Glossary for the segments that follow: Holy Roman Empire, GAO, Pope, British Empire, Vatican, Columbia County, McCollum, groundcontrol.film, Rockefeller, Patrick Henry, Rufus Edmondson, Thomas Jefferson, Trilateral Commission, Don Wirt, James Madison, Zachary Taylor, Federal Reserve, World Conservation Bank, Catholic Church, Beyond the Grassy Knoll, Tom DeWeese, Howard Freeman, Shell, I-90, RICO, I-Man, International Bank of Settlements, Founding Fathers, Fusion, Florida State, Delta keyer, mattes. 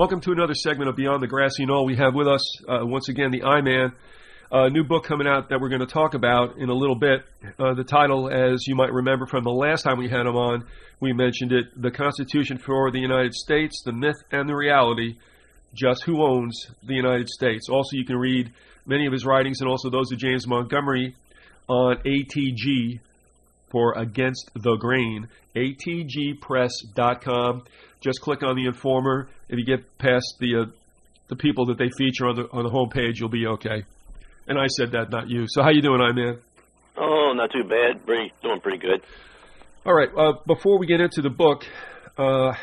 Welcome to another segment of Beyond the Grassy Knoll. We have with us, once again, the I-Man, a new book coming out that we're going to talk about in a little bit. The title, as you might remember from the last time we had him on, we mentioned it, The Constitution for the United States, The Myth and the Reality, Just Who Owns the United States. Also, you can read many of his writings and also those of James Montgomery on ATG for Against the Grain, atgpress.com. Just click on the Informer. If you get past the people that they feature on the homepage, you'll be okay. And I said that, not you. So how you doing, I-Man? Oh, not too bad. Doing pretty good. All right. Before we get into the book, I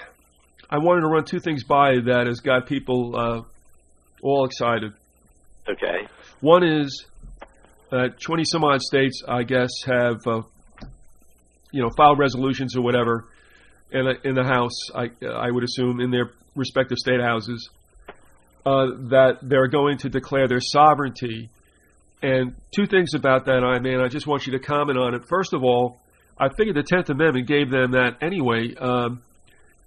wanted to run two things by that has got people all excited. Okay. One is 20-some-odd states, I guess, have filed resolutions or whatever in the House, I would assume, in their respective state houses, that they're going to declare their sovereignty. And two things about that, I-Man, I just want you to comment on it. First of all, I figured the 10th Amendment gave them that anyway.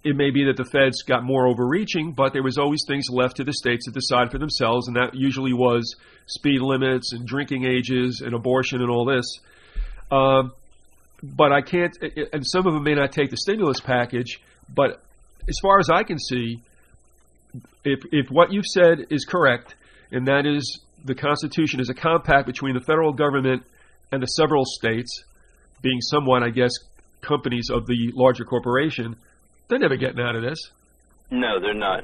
It may be that the feds got more overreaching, but there was always things left to the states to decide for themselves, and that usually was speed limits and drinking ages and abortion and all this. But I can't, and some of them may not take the stimulus package, but as far as I can see, if what you've said is correct, and that is the Constitution is a compact between the federal government and the several states, being somewhat, I guess, companies of the larger corporation, they're never getting out of this. No, they're not.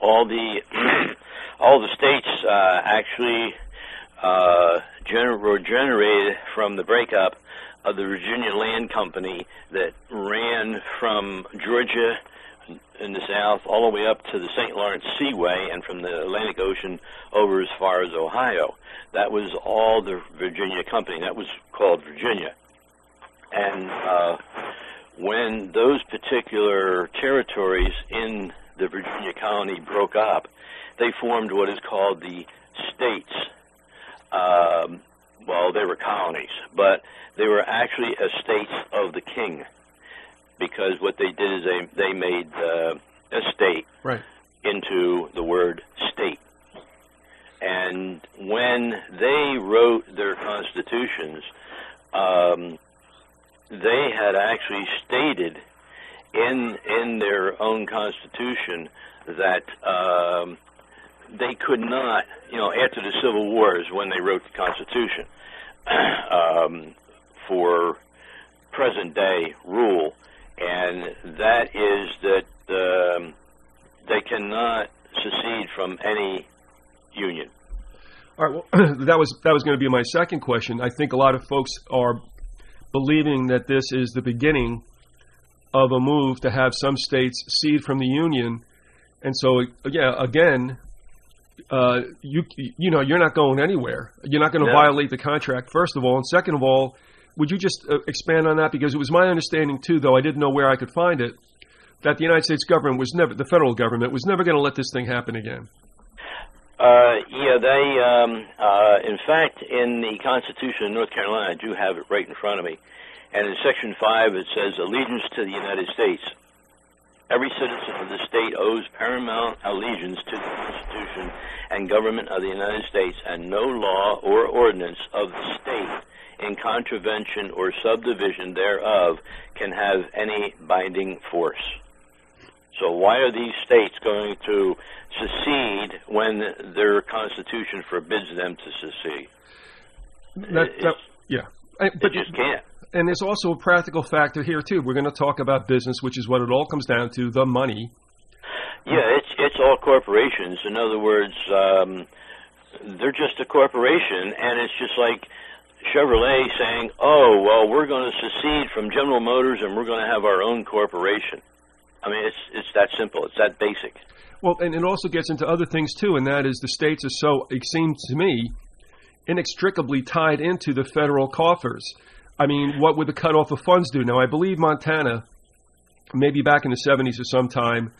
All the states were generated from the breakup of the Virginia Land Company that ran from Georgia in the south all the way up to the St. Lawrence Seaway and from the Atlantic Ocean over as far as Ohio. That was all the Virginia Company. That was called Virginia. And when those particular territories in the Virginia colony broke up, they formed what is called the states. They were colonies, but they were actually estates of the king, because what they did is they made estate right into the word state. And when they wrote their constitutions, they had actually stated in their own constitution that they could not, after the Civil War is when they wrote the Constitution for present-day rule, and that is that they cannot secede from any union. All right, well, that was going to be my second question. I think a lot of folks are believing that this is the beginning of a move to have some states secede from the union, and so, yeah, again, you're not going anywhere. You're not going to violate the contract, first of all. And second of all, would you just expand on that? Because it was my understanding, too, though I didn't know where I could find it, that the United States government was never, the federal government, was never going to let this thing happen again. In fact, in the Constitution of North Carolina, I do have it right in front of me, and in Section 5 it says, "Allegiance to the United States. Every citizen of the state owes paramount allegiance to the Constitution and government of the United States, and no law or ordinance of the state in contravention or subdivision thereof can have any binding force." So why are these states going to secede when their Constitution forbids them to secede? They just can't. And there's also a practical factor here, too. We're going to talk about business, which is what it all comes down to, the money. Yeah, it's all corporations. In other words, they're just a corporation, and it's just like Chevrolet saying, oh, well, we're going to secede from General Motors and we're going to have our own corporation. I mean, it's that simple. It's that basic. Well, and it also gets into other things, too, and that is the states are so, it seems to me, inextricably tied into the federal coffers. I mean, what would the cutoff of funds do? Now, I believe Montana, maybe back in the 70s or sometime,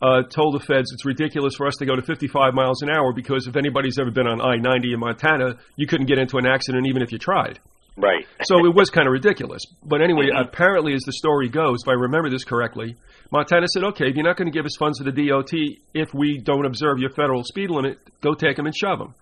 told the feds it's ridiculous for us to go to 55 miles an hour because if anybody's ever been on I-90 in Montana, you couldn't get into an accident even if you tried. Right. So it was kind of ridiculous. But anyway, apparently, as the story goes, if I remember this correctly, Montana said, okay, if you're not going to give us funds for the DOT, if we don't observe your federal speed limit, go take them and shove them.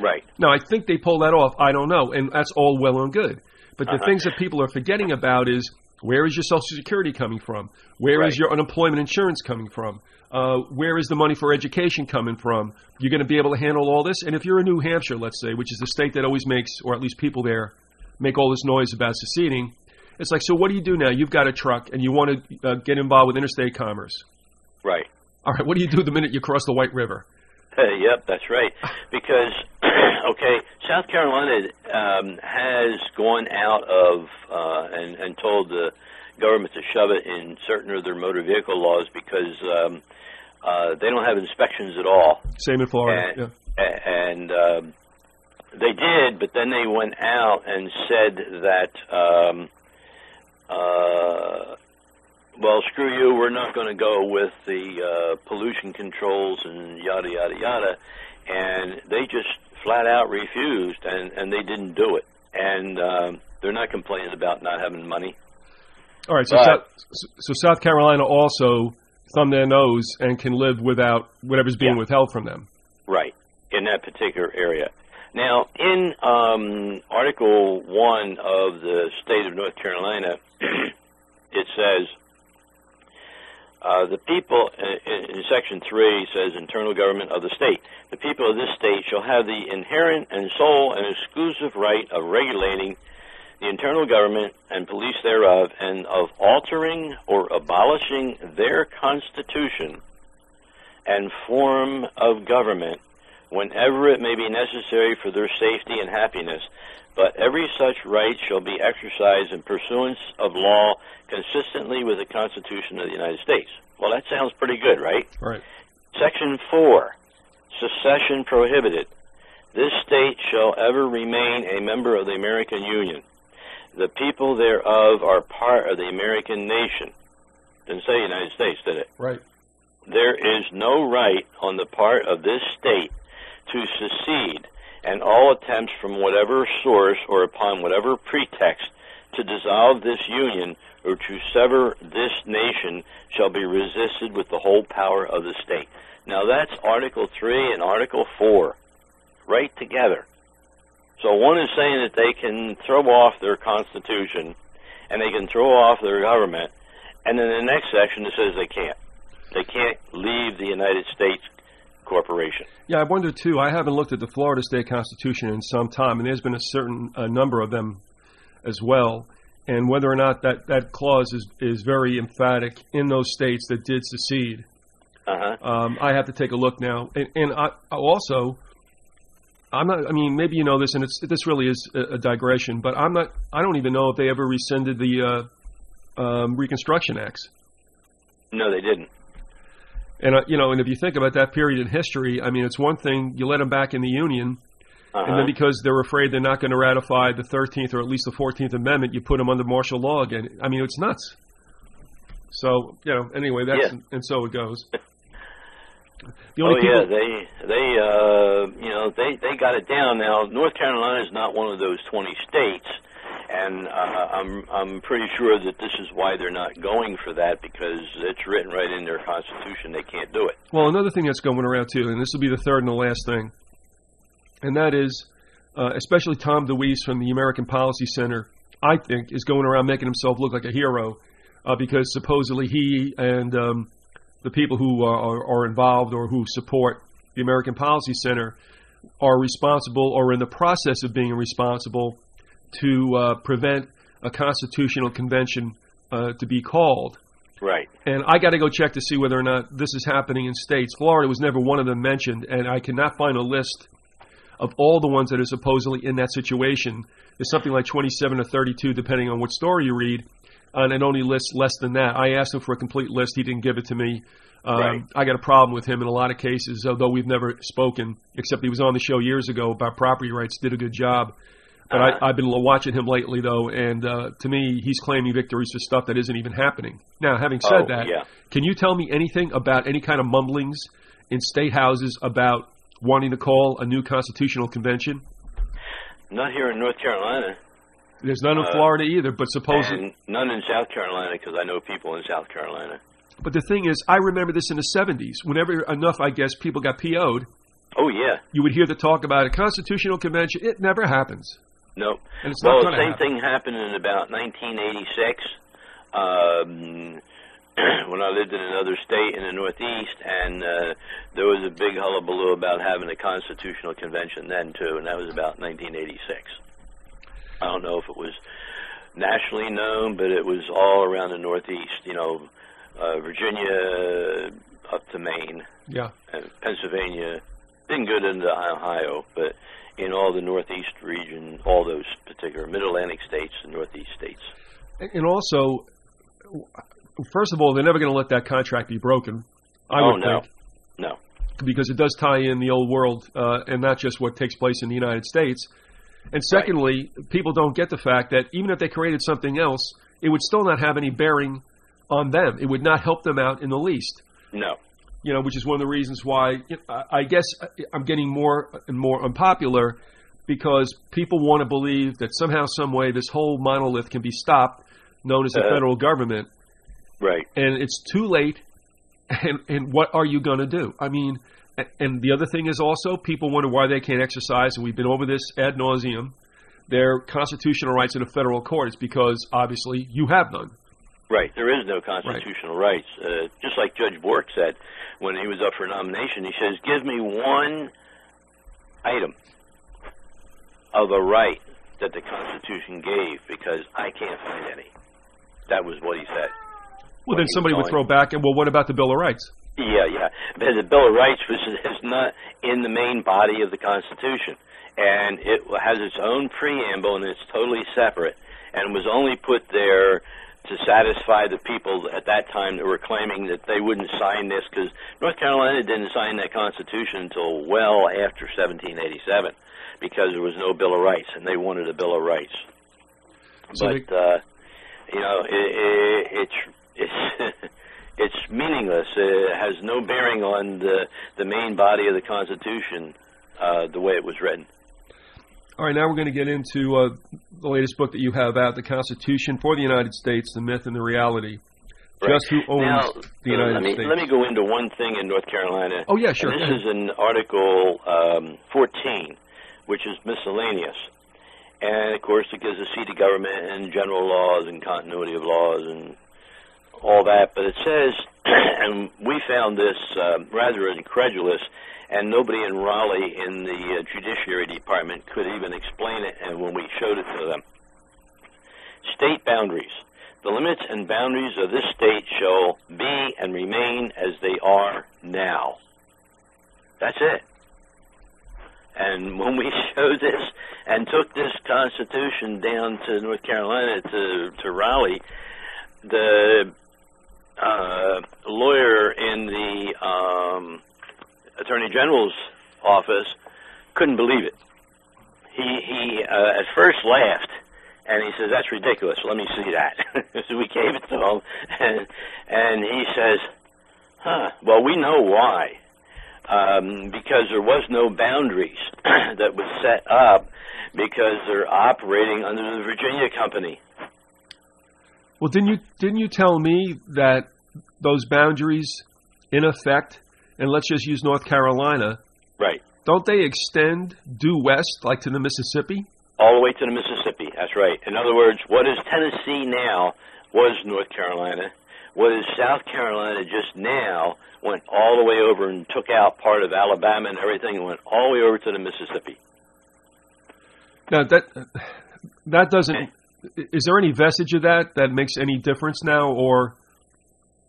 Right. Now, I think they pulled that off. I don't know. And that's all well and good. But the things that people are forgetting about is, where is your Social Security coming from? Where is your unemployment insurance coming from? Where is the money for education coming from? You're going to be able to handle all this? And if you're in New Hampshire, let's say, which is the state that always makes, or at least people there, make all this noise about seceding, it's like, so what do you do now? You've got a truck and you want to get involved with interstate commerce. Right. All right, what do you do the minute you cross the White River? Yep, that's right. Because, okay, South Carolina has gone out of and told the government to shove it in certain of their motor vehicle laws because they don't have inspections at all. Same in Florida. And they did, but then they went out and said that, well, screw you, we're not going to go with the pollution controls and yada, yada, yada. And they just flat out refused, and they didn't do it. And they're not complaining about not having money. All right, so, South Carolina also thumb their nose and can live without whatever's being withheld from them. Right, in that particular area. Now, in Article 1 of the State of North Carolina, it says, the people, in Section 3, says internal government of the state. The people of this state shall have the inherent and sole and exclusive right of regulating the internal government and police thereof, and of altering or abolishing their constitution and form of government whenever it may be necessary for their safety and happiness, but every such right shall be exercised in pursuance of law consistently with the Constitution of the United States. Well, that sounds pretty good, right? Right. Section 4, secession prohibited. This state shall ever remain a member of the American Union. The people thereof are part of the American nation. Didn't say United States, did it? Right. There is no right on the part of this state to secede, and all attempts from whatever source or upon whatever pretext to dissolve this union or to sever this nation shall be resisted with the whole power of the state. Now that's Article 3 and Article 4 right together. So one is saying that they can throw off their constitution and they can throw off their government, and then the next section it says they can't. They can't leave the United States corporation. Yeah, I wonder too. I haven't looked at the Florida State Constitution in some time, and there's been a certain number of them as well, and whether or not that clause is very emphatic in those states that did secede. I have to take a look now. And I mean, maybe you know this, and this really is a digression, but I don't even know if they ever rescinded the Reconstruction Acts. No, they didn't. And, you know, and if you think about that period in history, I mean, it's one thing, you let them back in the Union, and then because they're afraid they're not going to ratify the 13th or at least the 14th Amendment, you put them under martial law again. I mean, it's nuts. So, you know, anyway, that's and so it goes. They got it down. Now, North Carolina is not one of those 20 states, and I'm pretty sure that this is why they're not going for that, because it's written right in their constitution. They can't do it. Well, another thing that's going around, too, and this will be the third and the last thing, and that is, especially Tom DeWeese from the American Policy Center, I think, is going around making himself look like a hero, because supposedly he and the people who are involved or who support the American Policy Center are responsible or in the process of being responsible to prevent a constitutional convention to be called. Right. And I got to go check to see whether or not this is happening in states. Florida was never one of them mentioned, and I cannot find a list of all the ones that are supposedly in that situation. There's something like 27 or 32, depending on what story you read, and it only lists less than that. I asked him for a complete list. He didn't give it to me. Right. I got a problem with him in a lot of cases, although we've never spoken, except he was on the show years ago about property rights, did a good job. But I've been watching him lately, though, and to me, he's claiming victories for stuff that isn't even happening. Now, having said can you tell me anything about any kind of mumblings in state houses about wanting to call a new constitutional convention? Not here in North Carolina. There's none in Florida either, but supposedly... None in South Carolina, because I know people in South Carolina. But the thing is, I remember this in the 70s. Whenever enough, I guess, people got PO'd. Oh, yeah. You would hear the talk about a constitutional convention. It never happens. No. And it's not going to happen. Well, the same thing happened in about 1986 when I lived in another state in the Northeast, and there was a big hullabaloo about having a constitutional convention then, too, and that was about 1986. I don't know if it was nationally known, but it was all around the Northeast, you know, Virginia up to Maine, yeah, and Pennsylvania, didn't go into Ohio, but in all the Northeast region, all those particular Mid-Atlantic states and Northeast states. And also, first of all, they're never going to let that contract be broken, I would think. No. Because it does tie in the old world and not just what takes place in the United States. And secondly, right, people don't get the fact that even if they created something else, it would still not have any bearing on them. It would not help them out in the least. No. You know, which is one of the reasons why I guess I'm getting more and more unpopular, because people want to believe that somehow, some way, this whole monolith can be stopped, known as the federal government. Right. And it's too late, and what are you going to do? I mean, and the other thing is also people wonder why they can't exercise, and we've been over this ad nauseum, their constitutional rights in a federal court. It's because, obviously, you have none. Right. There is no constitutional rights. Just like Judge Bork said when he was up for nomination, he says, give me one item of a right that the Constitution gave, because I can't find any. That was what he said. Well, then somebody would throw back, and well, what about the Bill of Rights? Yeah, yeah. But the Bill of Rights is not in the main body of the Constitution, and it has its own preamble, and it's totally separate, and was only put there to satisfy the people at that time that were claiming that they wouldn't sign this, because North Carolina didn't sign that Constitution until well after 1787, because there was no Bill of Rights, and they wanted a Bill of Rights. So but, you know, it's meaningless. It has no bearing on the main body of the Constitution, the way it was written. All right, now we're going to get into the latest book that you have out, The Constitution for the United States, The Myth and the Reality. Right. Just who owns the United States. Let me go into one thing in North Carolina. Oh, yeah, sure. And this is in Article 14, which is miscellaneous. And, of course, it gives a seat to government and general laws and continuity of laws and all that. But it says, and we found this rather incredulous, and nobody in Raleigh in the Judiciary Department could even explain it, and when we showed it to them. State boundaries. The limits and boundaries of this state shall be and remain as they are now. That's it. And when we showed this and took this Constitution down to North Carolina, to Raleigh, the lawyer in the... Attorney General's office couldn't believe it. He at first laughed, and he says, that's ridiculous. Let me see that. So we gave it to him, and he says, huh, well, we know why. Because there was no boundaries that was set up, because they're operating under the Virginia Company. Well, didn't you tell me that those boundaries, in effect, and let's just use North Carolina. Right. Don't they extend due west, like to the Mississippi? All the way to the Mississippi, that's right. In other words, what is Tennessee now was North Carolina. What is South Carolina just now went all the way over and took out part of Alabama and everything and went all the way over to the Mississippi. Now, that doesn't... Okay. Is there any vestige of that makes any difference now, or...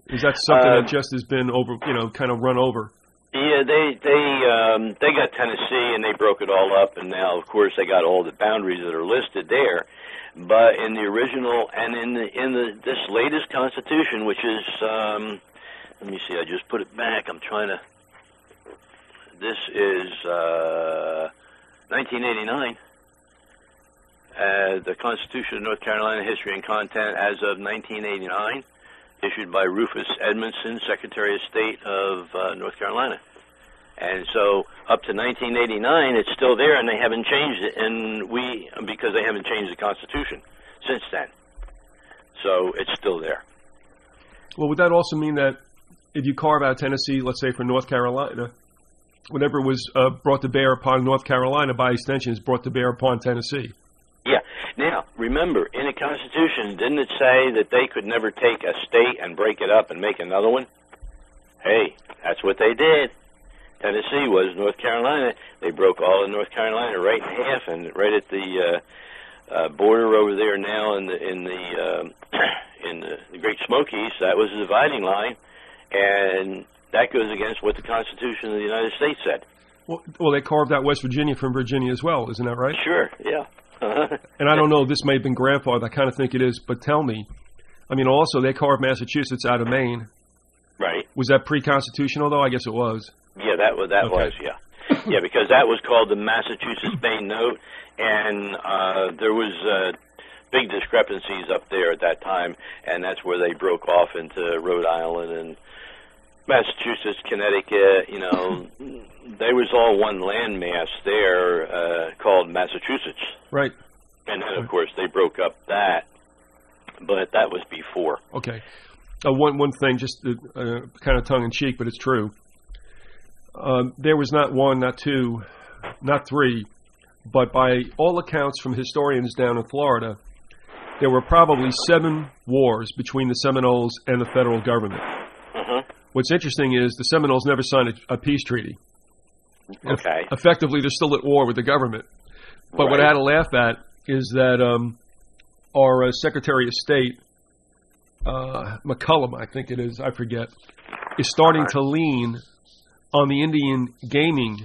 Is that something that just has been over, you know, kind of run over? Yeah, they got Tennessee and they broke it all up, and now of course they got all the boundaries that are listed there. But in the original and in this latest Constitution, which is let me see, I just put it back. I'm trying to. This is 1989. The Constitution of North Carolina, history and content as of 1989. Issued by Rufus Edmondson, Secretary of State of North Carolina. And so up to 1989, it's still there, and they haven't changed it, and because they haven't changed the Constitution since then. So it's still there. Well, would that also mean that if you carve out Tennessee, let's say for North Carolina, whatever was brought to bear upon North Carolina, by extension, is brought to bear upon Tennessee? Yeah. Now, remember, in the Constitution, didn't it say that they could never take a state and break it up and make another one? Hey, that's what they did. Tennessee was North Carolina. They broke all of North Carolina right in half, and right at the border over there now in the Great Smokies, that was the dividing line, and that goes against what the Constitution of the United States said. Well, they carved out West Virginia from Virginia as well, isn't that right? Sure, yeah. And I don't know, this may have been grandfathered, I kind of think it is, but tell me. I mean, also, they carved Massachusetts out of Maine. Right. Was that pre-constitutional, though? I guess it was. Yeah, that was, yeah. Yeah, because that was called the Massachusetts Bay Note, and there was big discrepancies up there at that time, and that's where they broke off into Rhode Island and Massachusetts, Connecticut. You know, there was all one landmass there called Massachusetts. Right. And then, of course, they broke up that, but that was before. Okay. One thing, just kind of tongue-in-cheek, but it's true. There was not one, not two, not three, but by all accounts from historians down in Florida, there were probably 7 wars between the Seminoles and the federal government. Mm-hmm. What's interesting is the Seminoles never signed a peace treaty. Okay. Effectively, they're still at war with the government. But what I had to laugh at is that our Secretary of State, McCollum, I think it is, I forget, is starting to lean on the Indian gaming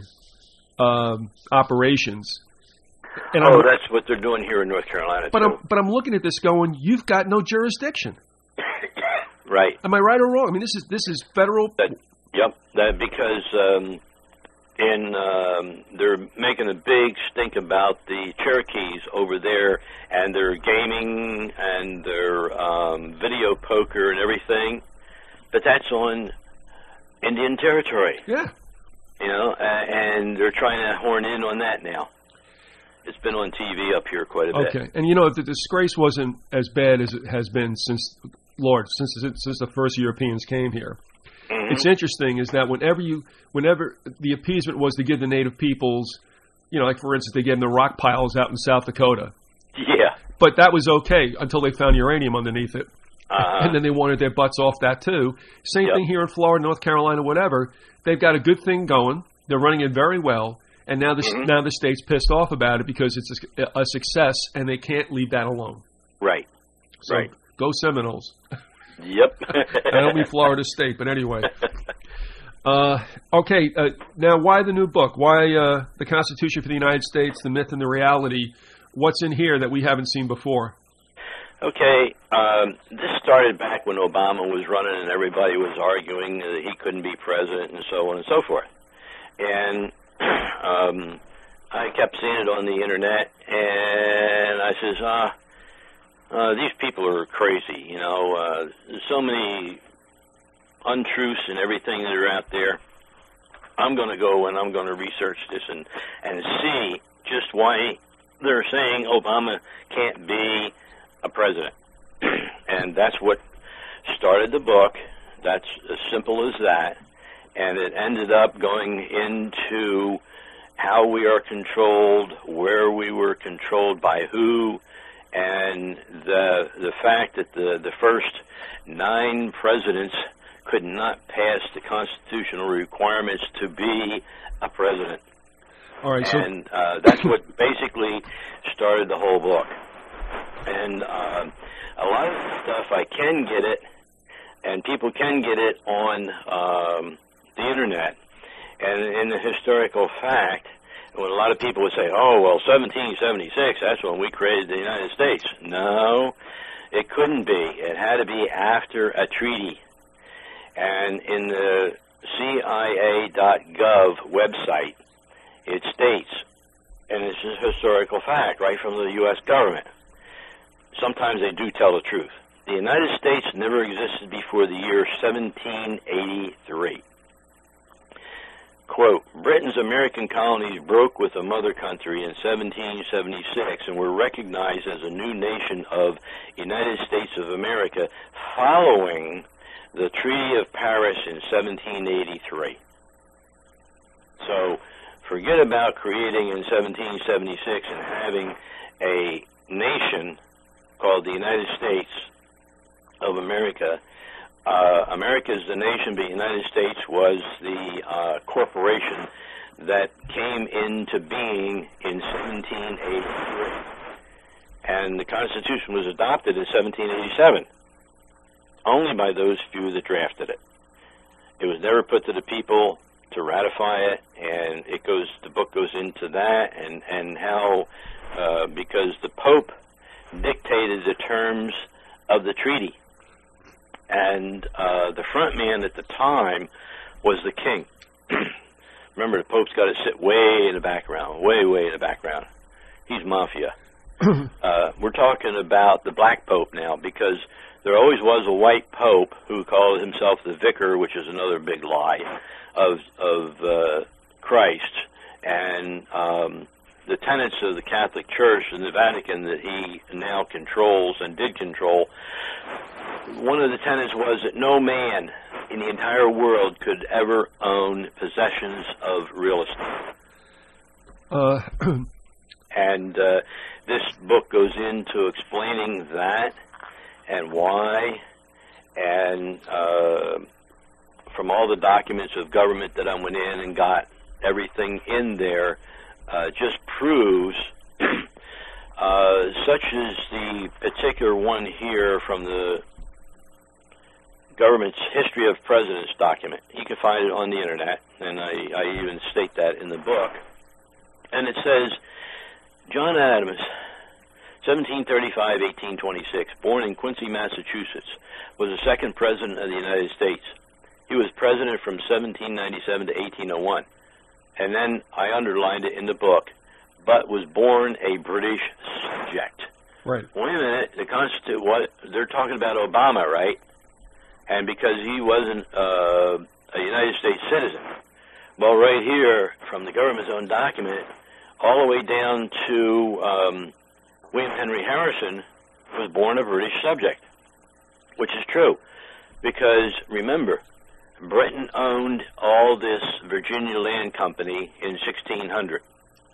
operations. And that's what they're doing here in North Carolina. But I'm looking at this going, you've got no jurisdiction. Right. Am I right or wrong? I mean, this is federal. Because they're making a big stink about the Cherokees over there and their gaming and their video poker and everything, but that's on Indian territory. Yeah. You know, and they're trying to horn in on that now. It's been on TV up here quite a bit. Okay. And, you know, if the disgrace wasn't as bad as it has been since the first Europeans came here, mm-hmm. It's interesting is that whenever the appeasement was to give the native peoples, you know, like, for instance, they gave them the rock piles out in South Dakota. Yeah. But that was okay until they found uranium underneath it. Uh-huh. And then they wanted their butts off that, too. Same thing here in Florida, North Carolina, whatever. They've got a good thing going. They're running it very well. And now now the state's pissed off about it because it's a success, and they can't leave that alone. Right. So, go Seminoles. Yep. That'll be Florida State, but anyway. Okay, now why the new book? Why the Constitution for the United States, the myth and the reality? What's in here that we haven't seen before? Okay, this started back when Obama was running and everybody was arguing that he couldn't be president and so on and so forth. And I kept seeing it on the internet, and I says, these people are crazy, you know, so many untruths and everything that are out there. I'm going to go and I'm going to research this and see just why they're saying Obama can't be a president. And that's what started the book. That's as simple as that. And it ended up going into how we are controlled, where we were controlled by who, and the fact that the first 9 presidents could not pass the constitutional requirements to be a president. All right, and that's what basically started the whole book. And a lot of the stuff I can get it, and people can get it on the internet. And in the historical fact, when a lot of people would say, oh, well, 1776, that's when we created the United States. No, it couldn't be. It had to be after a treaty. And in the CIA.gov website, it states, and it's a historical fact, right from the U.S. government. Sometimes they do tell the truth. The United States never existed before the year 1783. quote, Britain's American colonies broke with the mother country in 1776 and were recognized as a new nation of United States of America following the Treaty of Paris in 1783. So forget about creating in 1776 and having a nation called the United States of America. America is the nation, but the United States was the corporation that came into being in 1783. And the Constitution was adopted in 1787, only by those few that drafted it. It was never put to the people to ratify it, and it goes. The book goes into that and how, because the Pope dictated the terms of the treaty. And the front man at the time was the king. Remember, the Pope's got to sit way in the background, way in the background. He's mafia. We're talking about the black Pope now, because there always was a white Pope who called himself the vicar, which is another big lie of Christ, and the tenets of the Catholic Church and the Vatican that he now controls and did control. One of the tenets was that no man in the entire world could ever own possessions of real estate. And this book goes into explaining that and why, and from all the documents of government that I went in and got, everything in there just proves such as the particular one here from the government's history of presidents document. You can find it on the internet, and I even state that in the book. And it says, John Adams, 1735-1826, born in Quincy, Massachusetts, was the second president of the United States. He was president from 1797 to 1801. And then I underlined it in the book, but was born a British subject. Right. Wait a minute, the Constitution, what, they're talking about Obama, right? And because he wasn't a United States citizen. Well, right here, from the government's own document, all the way down to William Henry Harrison was born a British subject, which is true. Because, remember, Britain owned all this Virginia Land Company in 1600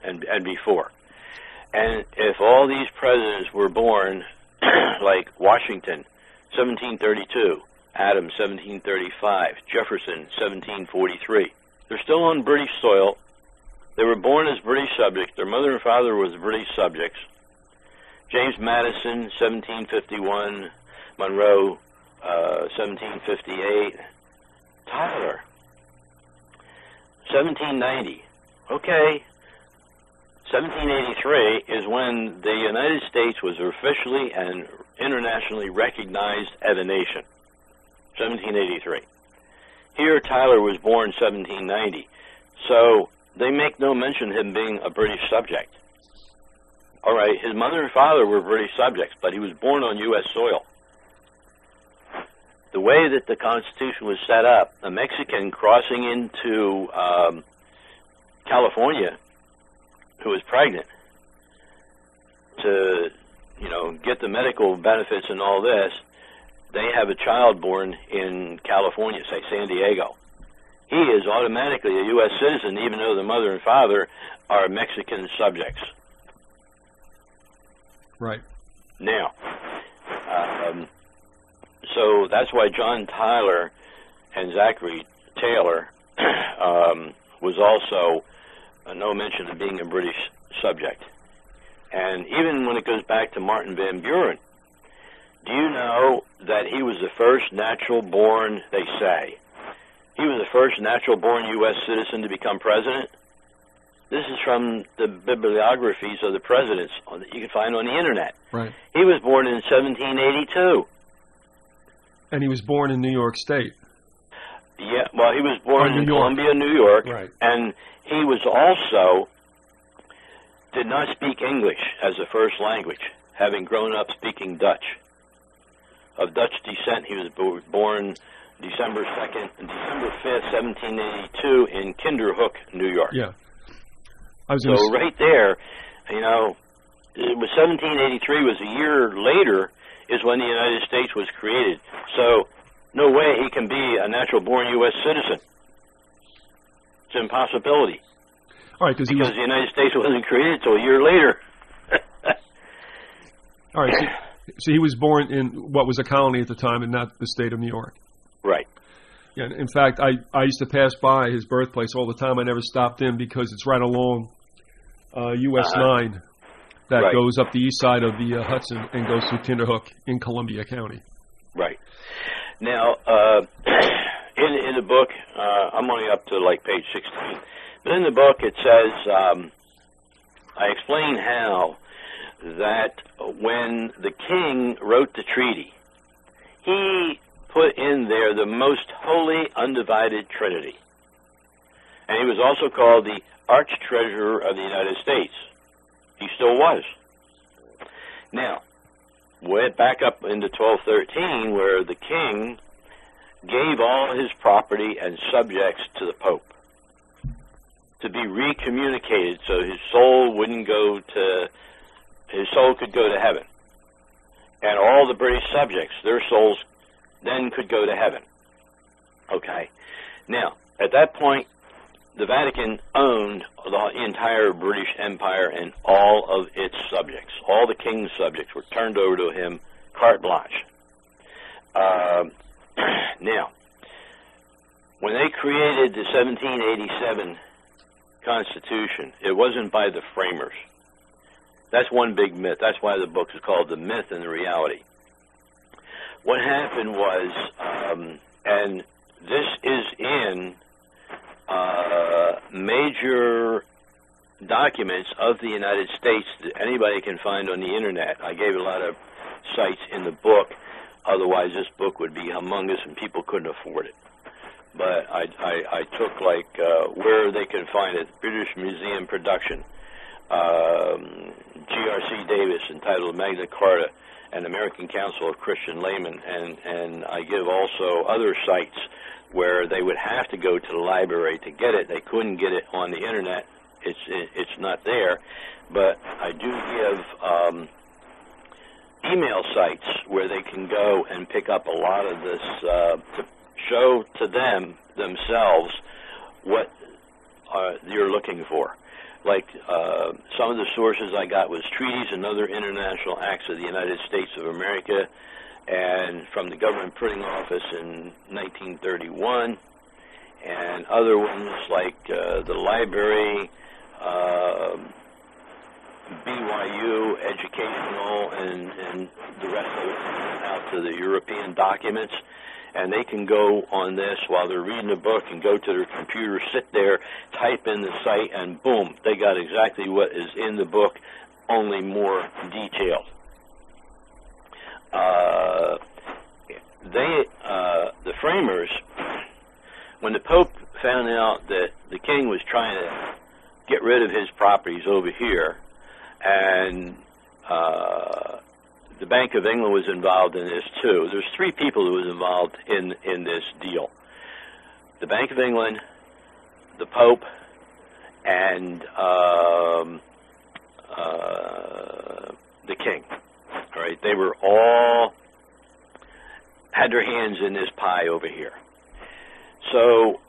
and before. And if all these presidents were born, like Washington, 1732, Adams, 1735, Jefferson, 1743. They're still on British soil. They were born as British subjects. Their mother and father were British subjects. James Madison, 1751. Monroe, 1758. Tyler, 1790. Okay. 1783 is when the United States was officially and internationally recognized as a nation. 1783. Here, Tyler was born 1790, so they make no mention of him being a British subject. All right, his mother and father were British subjects, but he was born on U.S. soil. The way that the Constitution was set up, a Mexican crossing into California, who was pregnant, to, you know, get the medical benefits and all this, they have a child born in California, say San Diego. He is automatically a U.S. citizen, even though the mother and father are Mexican subjects. Right. Now, so that's why John Tyler and Zachary Taylor was also no mention of being a British subject. And even when it goes back to Martin Van Buren, do you know that he was the first natural-born, they say, he was the first natural-born U.S. citizen to become president? This is from the bibliographies of the presidents that you can find on the internet. Right. He was born in 1782. And he was born in New York State. Yeah, well, he was born in Columbia, New York. Right. And he was also, did not speak English as a first language, having grown up speaking Dutch. Of Dutch descent, he was born December 2nd and December 5th, 1782, in Kinderhook, New York. Yeah. Right there, you know, it was 1783 was a year later is when the United States was created. So no way he can be a natural-born U.S. citizen. It's an impossibility. All right, because the United States wasn't created until a year later. All right, so he was born in what was a colony at the time and not the state of New York. Right. Yeah, in fact, I used to pass by his birthplace all the time. I never stopped in because it's right along U.S. 9 that goes up the east side of the Hudson and goes through Kinderhook in Columbia County. Right. Now, in the book, I'm only up to like page 16, but in the book it says, I explain how that when the king wrote the treaty, he put in there the most holy, undivided Trinity. And he was also called the Arch Treasurer of the United States. He still was. Now, went back up into 1213, where the king gave all his property and subjects to the Pope to be recommunicated so his soul wouldn't go to, his soul could go to heaven. And all the British subjects, their souls then could go to heaven. Okay. Now, at that point, the Vatican owned the entire British Empire and all of its subjects. All the king's subjects were turned over to him, carte blanche. Now, when they created the 1787 Constitution, it wasn't by the framers. That's one big myth. That's why the book is called The Myth and the Reality. What happened was, and this is in major documents of the United States that anybody can find on the internet. I gave a lot of sites in the book. Otherwise, this book would be humongous and people couldn't afford it. But I took, like, where they could find it, British Museum Production, G.R.C. Davis, entitled Magna Carta, and American Council of Christian Laymen, and I give also other sites where they would have to go to the library to get it. They couldn't get it on the internet. It's not there. But I do give email sites where they can go and pick up a lot of this to show to them themselves what you're looking for. Like some of the sources I got was treaties and other international acts of the United States of America, and from the government printing office in 1931, and other ones like the library, BYU educational, and the rest of it out to the European documents. And they can go on this while they're reading the book and go to their computer, sit there, type in the site, and boom, they got exactly what is in the book, only more detailed. The framers, when the Pope found out that the king was trying to get rid of his properties over here, and the Bank of England was involved in this too. There's three people who was involved in this deal: the Bank of England, the Pope, and the King. All right, they were all had their hands in this pie over here. So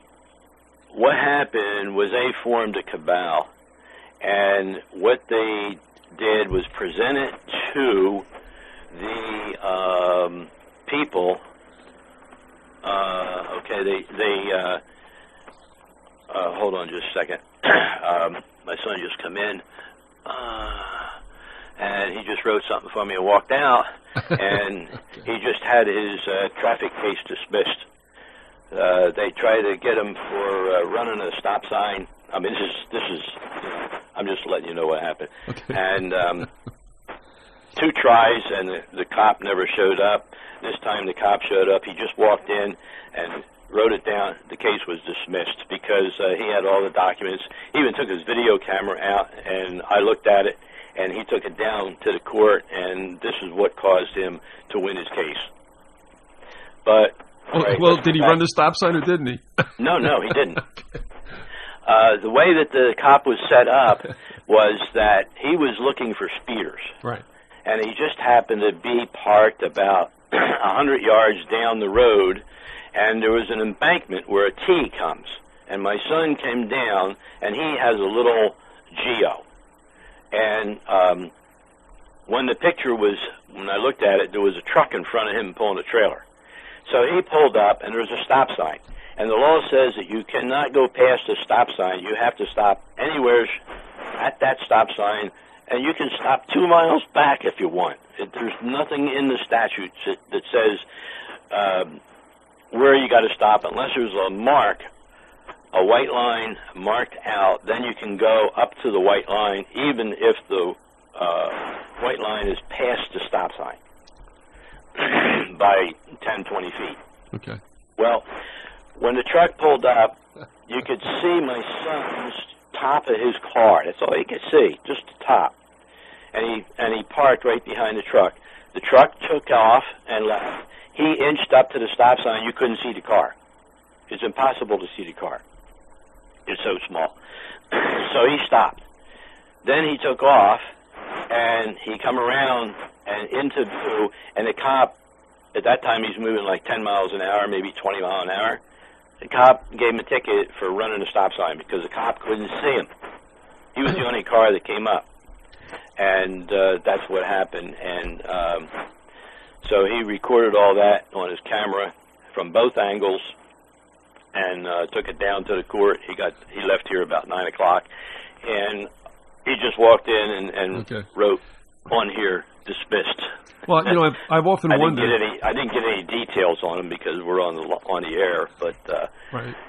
what happened was they formed a cabal, and what they did was present it to the people. Hold on just a second. My son just come in, and he just wrote something for me and walked out, and okay. He just had his traffic case dismissed. They tried to get him for running a stop sign. I mean, this is you know, I'm just letting you know what happened. Okay. And two tries, and the cop never showed up. This time the cop showed up. He just walked in and wrote it down. The case was dismissed because he had all the documents. He even took his video camera out, and I looked at it, and he took it down to the court, and this is what caused him to win his case. But Right? Well, did he run the stop sign or didn't he? No, he didn't. Okay. The way that the cop was set up was that he was looking for speeders. Right. And he just happened to be parked about 100 yards down the road, and there was an embankment where a T comes. And my son came down, and he has a little Geo. And when I looked at it, there was a truck in front of him pulling a trailer. So he pulled up, and there was a stop sign. And the law says that you cannot go past the stop sign. You have to stop anywhere at that stop sign, and you can stop 2 miles back if you want. There's nothing in the statute that says where you got to stop unless there's a mark, a white line marked out. Then you can go up to the white line, even if the white line is past the stop sign by 10, 20 feet. Okay. Well, when the truck pulled up, you could see my son's top of his car. That's all you could see, just the top. And he parked right behind the truck. The truck took off and left. He inched up to the stop sign. You couldn't see the car. It's impossible to see the car. It's so small. So he stopped. Then he took off, and he come around and into view, and the cop, at that time he's moving like 10 miles an hour, maybe 20 miles an hour. The cop gave him a ticket for running a stop sign because the cop couldn't see him. He was the only car that came up. And that's what happened. And so he recorded all that on his camera from both angles, and took it down to the court. He left here about 9 o'clock, and he just walked in and wrote on here, dismissed. Well, you know, I've often wondered. I didn't get any details on him because we're on the air, but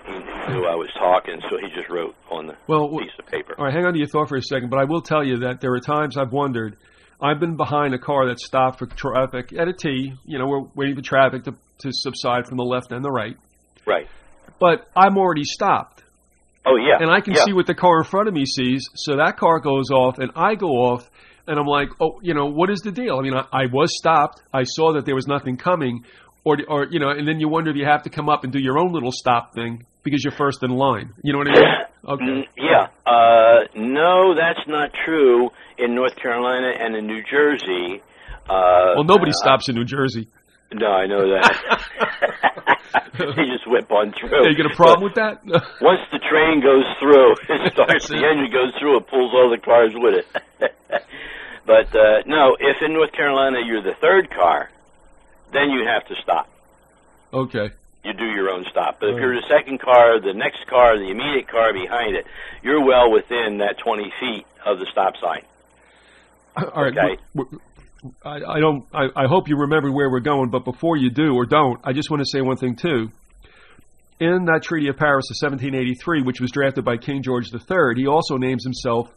he knew I was talking, so he just wrote on the piece of paper. All right, hang on to your thought for a second, but I will tell you that there are times I've wondered. I've been behind a car that stopped for traffic at a T. You know, we're waiting for traffic to subside from the left and the right. Right. But I'm already stopped. Oh, yeah. And I can see what the car in front of me sees. So that car goes off, and I go off, and I'm like, oh, you know, what is the deal? I mean, I was stopped. I saw that there was nothing coming. Or you know, and then you wonder if you have to come up and do your own little stop thing because you're first in line. You know what I mean? Okay. Yeah. No, that's not true in North Carolina and in New Jersey. Well, nobody stops in New Jersey. No, I know that. You just whip on through. Yeah, you got a problem with that? Once the train goes through, it starts, the engine goes through, it pulls all the cars with it. But, no, if in North Carolina you're the third car, then you have to stop. Okay. You do your own stop. But if you're the second car, the next car, the immediate car behind it, you're well within that 20 feet of the stop sign. All right. Okay. I don't. I hope you remember where we're going, but before you do or don't, I just want to say one thing too. In that Treaty of Paris of 1783, which was drafted by King George III, he also names himself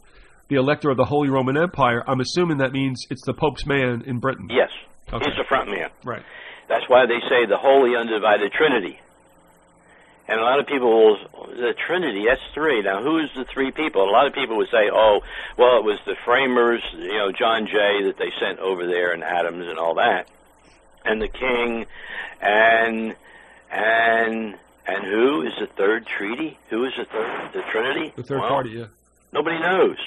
the Elector of the Holy Roman Empire. I'm assuming that means it's the Pope's man in Britain. Yes, okay. He's the front man. Right. That's why they say the Holy Undivided Trinity. And a lot of people will, the Trinity, that's three. Now, who is the three people? A lot of people would say, oh, well, it was the framers, you know, John Jay that they sent over there and Adams and all that. And the king, and who is the third treaty? Who is the Trinity? The third party, yeah. Nobody knows.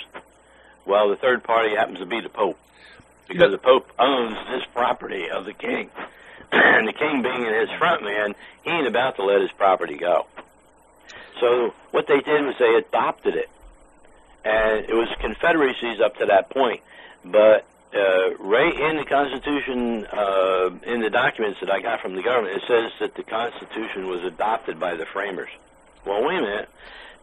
Well, the third party happens to be the Pope. Because the Pope owns this property of the king. And the king being his front man, he ain't about to let his property go. So what they did was they adopted it. And it was confederacies up to that point. But right in the Constitution, in the documents that I got from the government, it says that the Constitution was adopted by the framers. Well, wait a minute.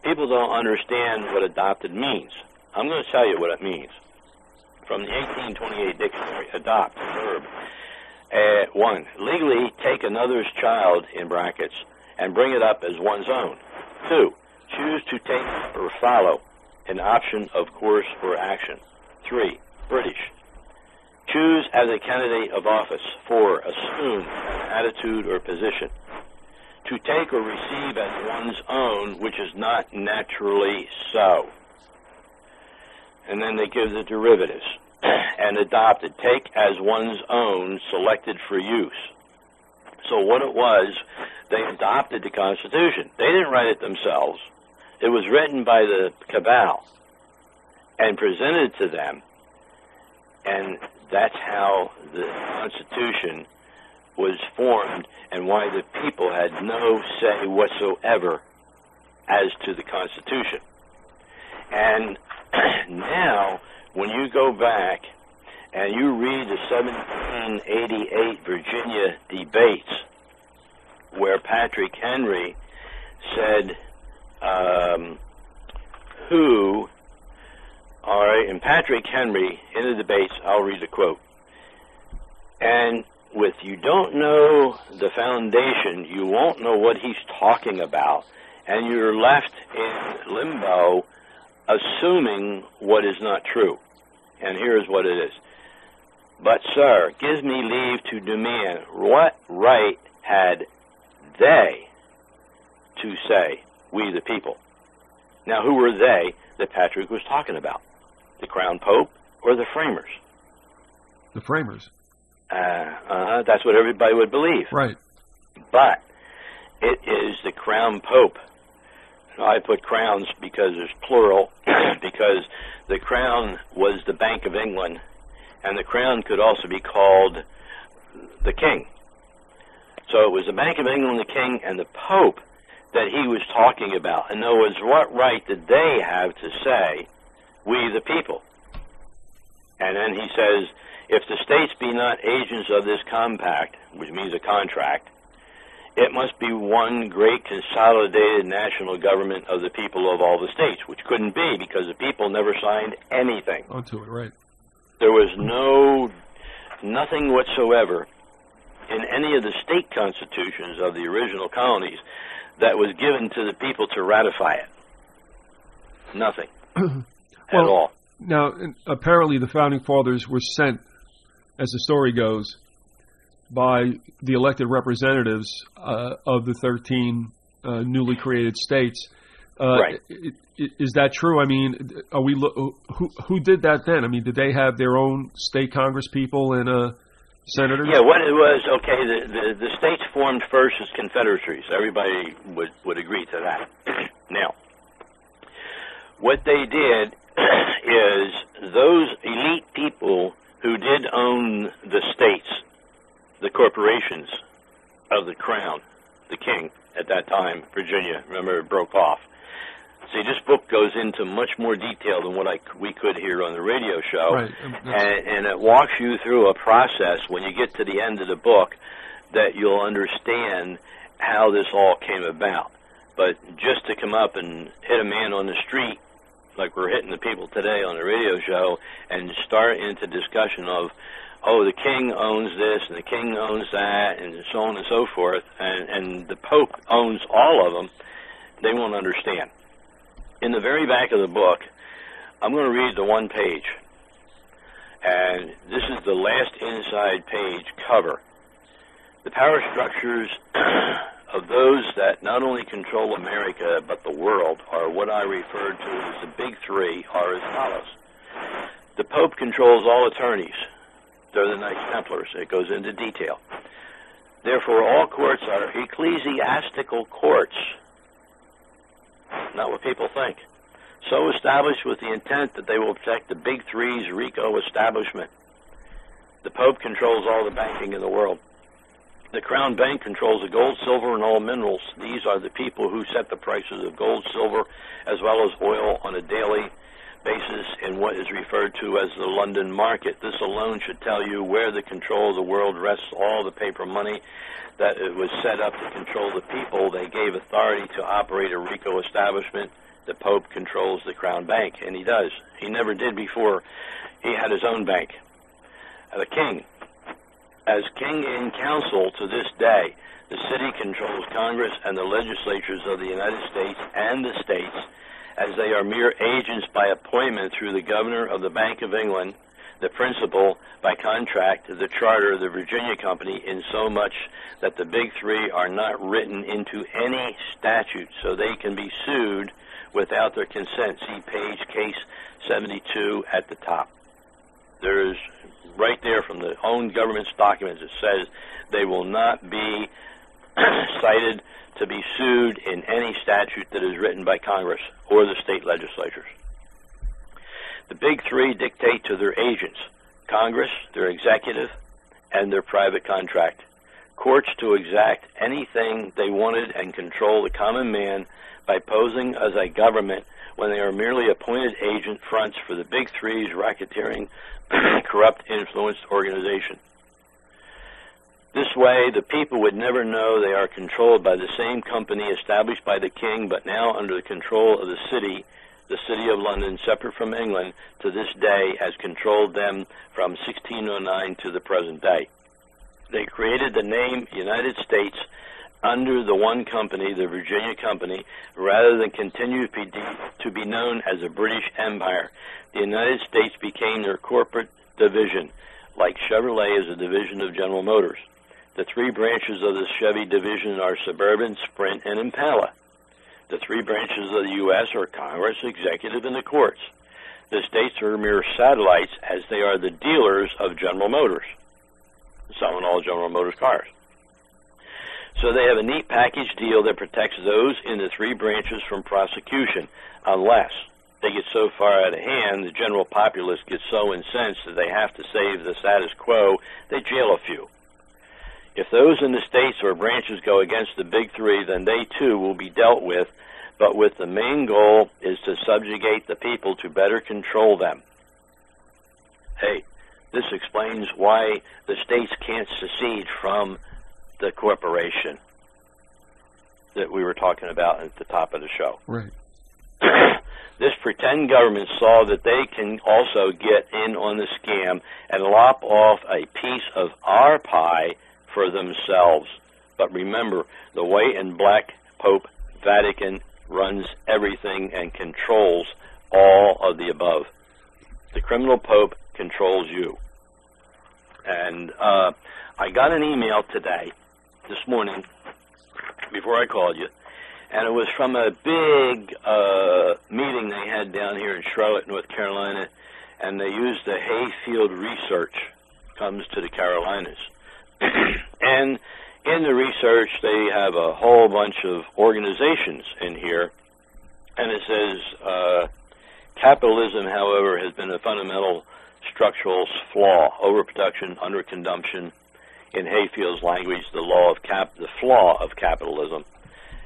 People don't understand what adopted means. I'm going to tell you what it means. From the 1828 dictionary, adopt, verb. One, legally take another's child, in brackets, and bring it up as one's own. Two, choose to take or follow an option of course or action. Three, British. Choose as a candidate of office. Four, assume an attitude or position. To take or receive as one's own, which is not naturally so. And then they give the derivatives. And adopted, take as one's own, selected for use. So what it was, they adopted the Constitution. They didn't write it themselves. It was written by the cabal and presented to them, and that's how the Constitution was formed and why the people had no say whatsoever as to the Constitution. And now, when you go back and you read the 1788 Virginia debates, where Patrick Henry said, and Patrick Henry, in the debates, I'll read the quote, and with you don't know the foundation, you won't know what he's talking about, and you're left in limbo assuming what is not true. And here's what it is. But, sir, give me leave to demand, what right had they to say, we the people? Now, who were they that Patrick was talking about? The Crown Pope or the Framers? The Framers. That's what everybody would believe. Right. But it is the Crown Pope. I put crowns because it's plural, because the crown was the Bank of England, and the crown could also be called the king. So it was the Bank of England, the king, and the Pope that he was talking about. In other words, what right did they have to say, we the people? And then he says, if the states be not agents of this compact, which means a contract, it must be one great consolidated national government of the people of all the states, which couldn't be because the people never signed anything. Onto it, right. There was nothing whatsoever in any of the state constitutions of the original colonies that was given to the people to ratify it. Nothing at all. Now, apparently the Founding Fathers were sent, as the story goes, by the elected representatives of the 13 newly created states. Right. Is that true? I mean, are we who did that then? I mean, did they have their own state Congress people and senators? Yeah, what it was, okay, the states formed first as confederacies. Everybody would agree to that. Now, what they did is those elite people who did own the states, the corporations of the crown, the king at that time, Virginia, remember, it broke off. See, this book goes into much more detail than what we could hear on the radio show, right. And it walks you through a process when you get to the end of the book that you'll understand how this all came about. But just to come up and hit a man on the street, like we're hitting the people today on the radio show, and start into discussion of, oh, the king owns this, and the king owns that, and so on and so forth, and the Pope owns all of them, they won't understand. In the very back of the book, I'm going to read the one page, and this is the last inside page cover. The power structures of those that not only control America, but the world, are what I refer to as the big three, are as follows. The Pope controls all attorneys. They're the Knights Templars. It goes into detail. Therefore, all courts are ecclesiastical courts. Not what people think. So established with the intent that they will protect the big three's RICO establishment. The Pope controls all the banking in the world. The Crown Bank controls the gold, silver, and all minerals. These are the people who set the prices of gold, silver, as well as oil on a daily basis in what is referred to as the London market. This alone should tell you where the control of the world rests. All the paper money that it was set up to control the people, they gave authority to operate a RICO establishment. The Pope controls the Crown Bank, and he does. He never did before. He had his own bank. The king, as king in council to this day, the city controls Congress and the legislatures of the United States and the states, as they are mere agents by appointment through the governor of the Bank of England, the principal, by contract, the charter of the Virginia Company, in so much that the big three are not written into any statute, so they can be sued without their consent. See page case 72 at the top. There is, right there from the own government's documents, it says they will not be cited to be sued in any statute that is written by Congress or the state legislatures. The big three dictate to their agents, Congress, their executive, and their private contract. Courts to exact anything they wanted and control the common man by posing as a government when they are merely appointed agent fronts for the big three's racketeering, corrupt, influenced organization. This way, the people would never know they are controlled by the same company established by the king, but now under the control of the city of London, separate from England, to this day has controlled them from 1609 to the present day. They created the name United States under the one company, the Virginia Company, rather than continue to be known as the British Empire. The United States became their corporate division, like Chevrolet is a division of General Motors. The three branches of the Chevy division are Suburban, Sprint, and Impala. The three branches of the U.S. are Congress, Executive, and the courts. The states are mere satellites, as they are the dealers of General Motors, some and all General Motors cars. So they have a neat package deal that protects those in the three branches from prosecution, unless they get so far out of hand the general populace gets so incensed that they have to save the status quo, they jail a few. If those in the states or branches go against the big three, then they too will be dealt with, but with the main goal is to subjugate the people to better control them. Hey, this explains why the states can't secede from the corporation that we were talking about at the top of the show. Right. This pretend government saw that they can also get in on the scam and lop off a piece of our pie for themselves. But remember, the white and black Pope Vatican runs everything and controls all of the above. The criminal Pope controls you. And I got an email today, this morning, before I called you, and it was from a big meeting they had down here in Charlotte, North Carolina, and they used the Hayfield research, comes to the Carolinas. And in the research, they have a whole bunch of organizations in here, and it says, capitalism, however, has been a fundamental structural flaw, overproduction, underconsumption, in Hayfield's language, the flaw of capitalism.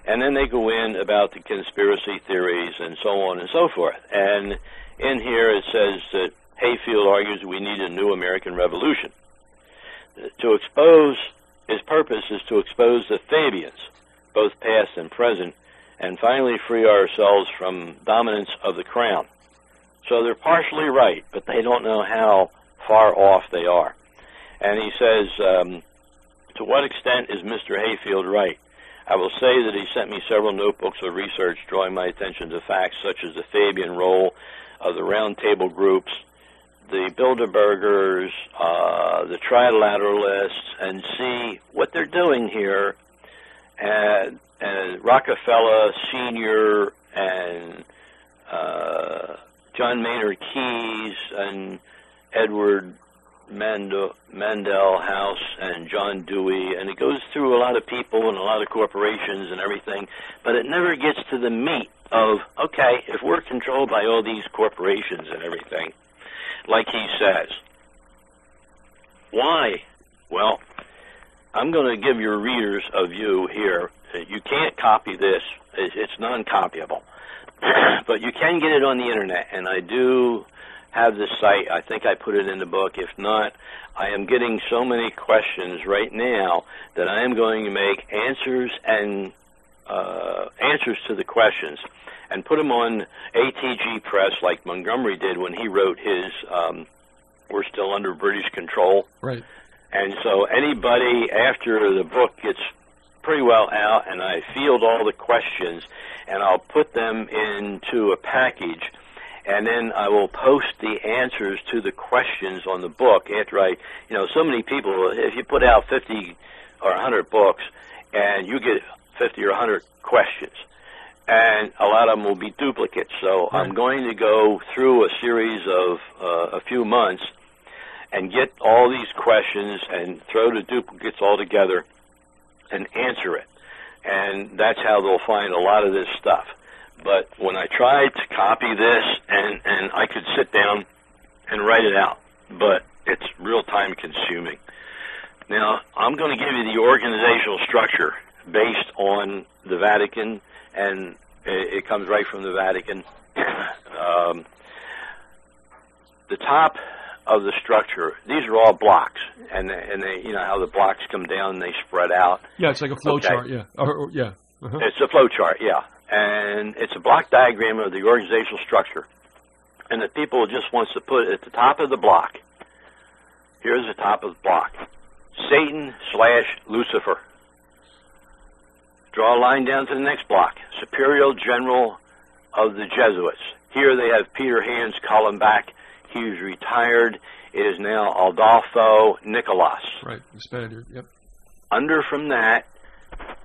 And then they go in about the conspiracy theories and so on and so forth. And in here it says that Hayfield argues we need a new American Revolution. To expose, his purpose is to expose the Fabians, both past and present, and finally free ourselves from dominance of the crown. So they're partially right, but they don't know how far off they are. And he says, to what extent is Mr. Hayfield right? I will say that he sent me several notebooks of research drawing my attention to facts such as the Fabian role of the round table groups, the Bilderbergers, the Trilateralists, and see what they're doing here. And Rockefeller Sr. and John Maynard Keynes and Edward Mandel House and John Dewey, and it goes through a lot of people and a lot of corporations and everything, but it never gets to the meat of, okay, if we're controlled by all these corporations and everything, like he says, why? Well, I'm going to give your readers a view here. You can't copy this. It's non-copyable. But you can get it on the Internet, and I do have the site. I think I put it in the book. If not, I am getting so many questions right now that I am going to make answers and answers to the questions and put them on ATG Press like Montgomery did when he wrote his We're Still Under British Control. Right. And so anybody after the book gets pretty well out and I field all the questions and I'll put them into a package. And then I will post the answers to the questions on the book after I, you know, so many people, if you put out 50 or 100 books and you get 50 or 100 questions, and a lot of them will be duplicates. So I'm going to go through a series of a few months and get all these questions and throw the duplicates all together and answer it. And that's how they'll find a lot of this stuff. But when I tried to copy this, and I could sit down and write it out, but it's real time consuming. Now, I'm going to give you the organizational structure based on the Vatican, and it comes right from the Vatican. The top of the structure, these are all blocks, and they, you know how the blocks come down and they spread out. Yeah, it's like a flow chart, yeah. Yeah. Uh-huh. It's a flow chart, yeah. And it's a block diagram of the organizational structure. And the people just wants to put at the top of the block, here's the top of the block, Satan/Lucifer. Draw a line down to the next block, Superior General of the Jesuits. Here they have Peter Hand's column back. He was retired. It is now Adolfo Nicolás. Right, expanded, yep. Under from that,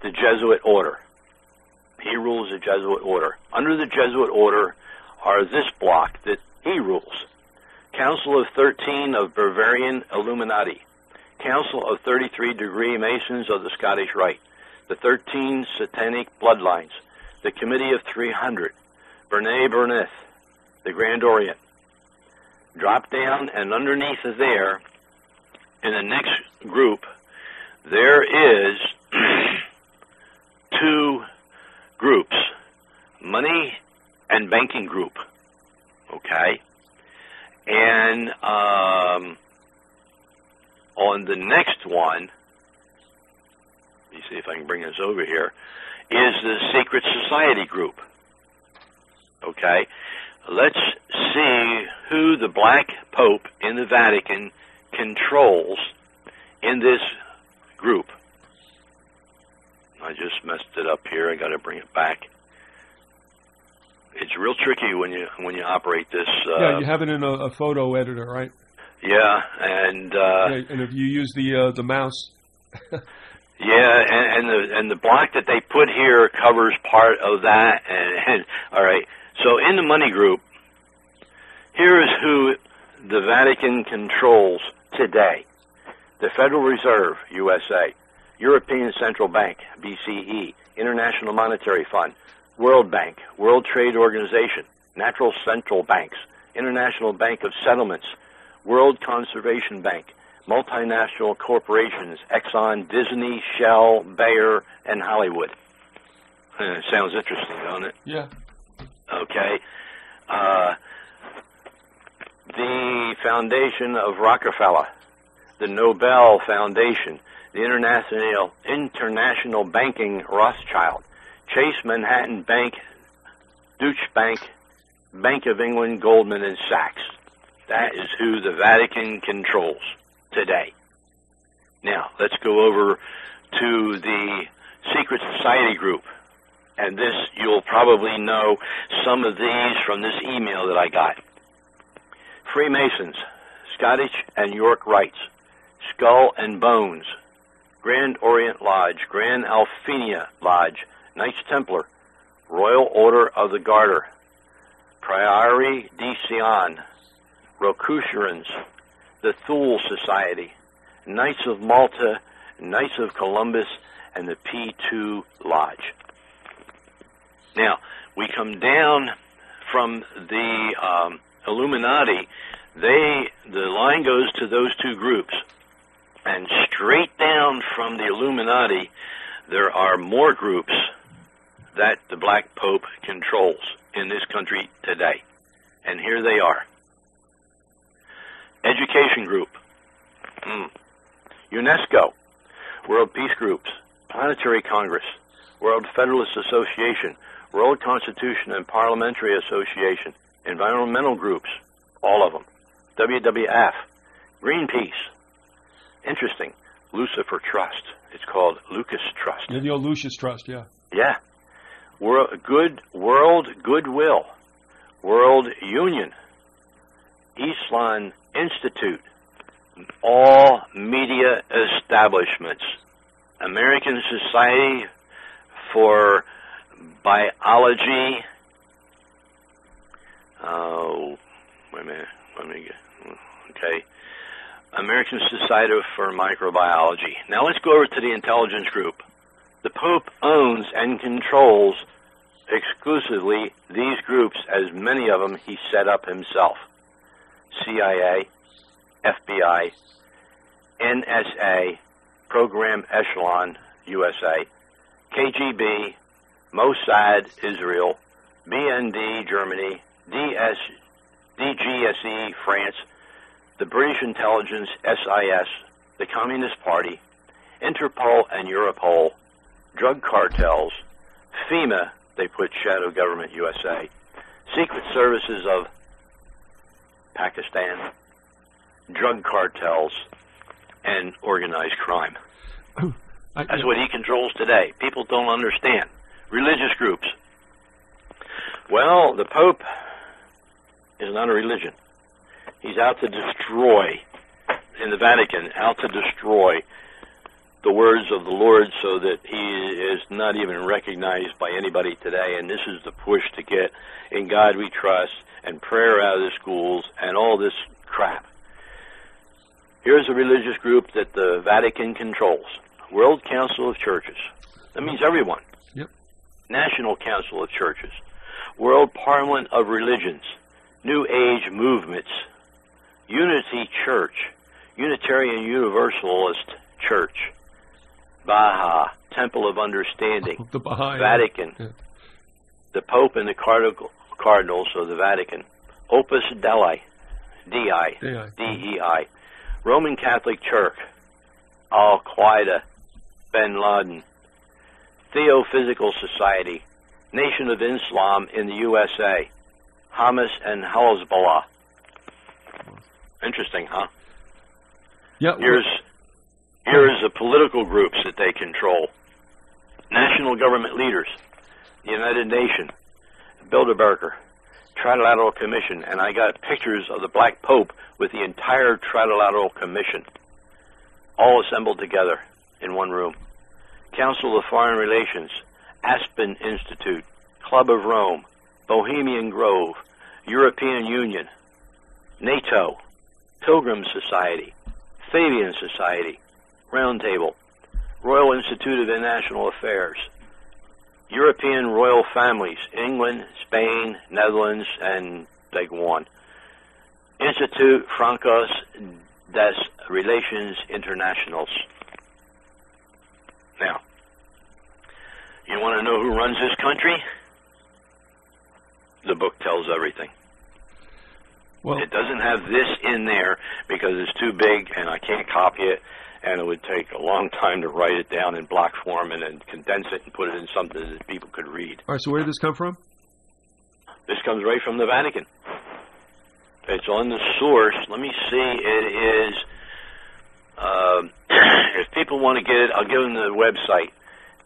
the Jesuit order. He rules the Jesuit order. Under the Jesuit order are this block that he rules. Council of 13 of Bavarian Illuminati. Council of 33 Degree Masons of the Scottish Rite. The 13 Satanic Bloodlines. The Committee of 300. Bernet Bernith. The Grand Orient. Drop down, and underneath there, in the next group, there is two groups, money and banking group, okay? And on the next one, let me see if I can bring this over here, is the secret society group, okay? Let's see who the black Pope in the Vatican controls in this group. I just messed it up here. I got to bring it back. It's real tricky when you operate this. Yeah, you have it in a photo editor, right? Yeah, and if you use the mouse. Yeah, and the block that they put here covers part of that. And all right. So in the money group, here is who the Vatican controls today. The Federal Reserve, USA, European Central Bank, BCE, International Monetary Fund, World Bank, World Trade Organization, Natural Central Banks, International Bank of Settlements, World Conservation Bank, multinational corporations, Exxon, Disney, Shell, Bayer, and Hollywood. Sounds interesting, doesn't it? Yeah. Okay, the Foundation of Rockefeller, the Nobel Foundation, the International Banking Rothschild, Chase Manhattan Bank, Deutsche Bank, Bank of England, Goldman and Sachs. That is who the Vatican controls today. Now, let's go over to the secret society group. And this, you'll probably know some of these from this email that I got. Freemasons, Scottish and York Rites, Skull and Bones, Grand Orient Lodge, Grand Alphenia Lodge, Knights Templar, Royal Order of the Garter, Priory de Sion, Rosicrucians, the Thule Society, Knights of Malta, Knights of Columbus, and the P2 Lodge. Now, we come down from the Illuminati. The line goes to those two groups. And straight down from the Illuminati, there are more groups that the Black Pope controls in this country today. And here they are. Education Group. UNESCO. World Peace Groups. Planetary Congress. World Federalist Association. World Constitution and Parliamentary Association, environmental groups, all of them, WWF, Greenpeace. Interesting, Lucifer Trust. It's called Lucas Trust. Yeah, the old Lucius Trust, yeah. Yeah. World Goodwill, World Union, Eastland Institute, all media establishments, American Society for Biology. Wait a minute. Let me get. Okay. American Society for Microbiology. Now let's go over to the intelligence group. The Pope owns and controls exclusively these groups, as many of them he set up himself. CIA, FBI, NSA, Program Echelon, USA, KGB, Mossad, Israel, BND, Germany, DGSE, France, the British Intelligence, SIS, the Communist Party, Interpol and Europol, drug cartels, FEMA, they put Shadow Government USA, Secret Services of Pakistan, drug cartels, and organized crime. That's what he controls today. People don't understand. Religious groups. Well, the Pope is not a religion. He's out to destroy, in the Vatican, out to destroy the words of the Lord so that he is not even recognized by anybody today. And this is the push to get In God We Trust and prayer out of the schools and all this crap. Here's a religious group that the Vatican controls. World Council of Churches. That means everyone. Yep. National Council of Churches. World Parliament of Religions. New Age Movements. Unity Church. Unitarian Universalist Church. Baha. Temple of Understanding. The Baha'i. Vatican. Yeah. The Pope and the Cardinals of the Vatican. Opus Dei. D-E-I. Roman Catholic Church. Al-Qaeda, Bin Laden, Theophysical Society, Nation of Islam in the USA, Hamas and Hezbollah. Interesting, huh? Yeah. Here's the political groups that they control. National government leaders, the United Nations, Bilderberger, Trilateral Commission, and I got pictures of the Black Pope with the entire Trilateral Commission, all assembled together in one room. Council of Foreign Relations, Aspen Institute, Club of Rome, Bohemian Grove, European Union, NATO, Pilgrim Society, Fabian Society, Roundtable, Royal Institute of International Affairs, European Royal Families, England, Spain, Netherlands, and Taiwan, Institute Francos Des Relations Internationals. Now, you want to know who runs this country? The book tells everything. Well, it doesn't have this in there because it's too big and I can't copy it, and it would take a long time to write it down in block form and then condense it and put it in something that people could read. All right, so where did this come from? This comes right from the Vatican. It's on the source. Let me see. It is, if people want to get it, I'll give them the website,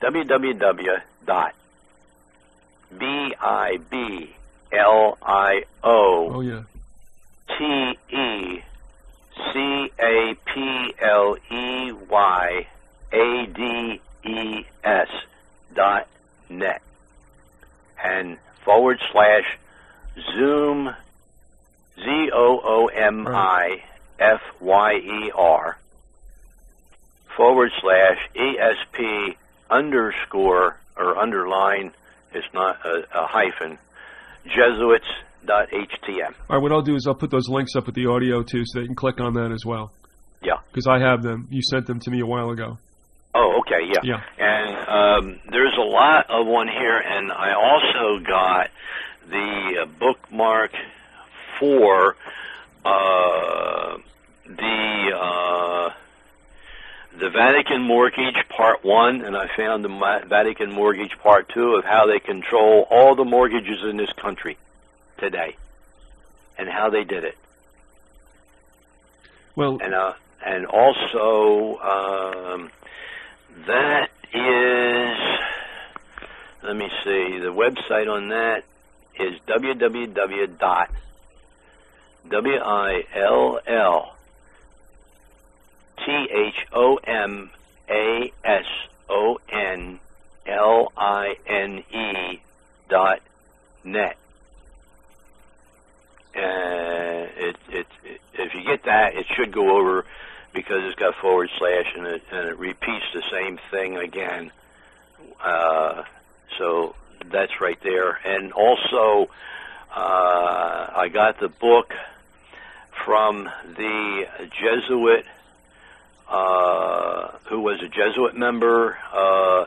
www.bibliocapleyades.net and /Zoom. ZOOMIFYER /ESP_, it's not a hyphen, Jesuits.htm. All right, what I'll do is I'll put those links up with the audio, too, so they can click on that as well. Yeah. Because I have them. You sent them to me a while ago. Oh, okay, yeah. And there's a lot of one here, and I also got the bookmark for the Vatican Mortgage Part 1, and I found the Vatican Mortgage Part 2 of how they control all the mortgages in this country today and how they did it. Well, and also that is, let me see, the website on that is www.billthomasonline.net. If you hit that, it should go over because it's got forward slash, and it repeats the same thing again. So that's right there. And also, I got the book from the Jesuit, who was a Jesuit member,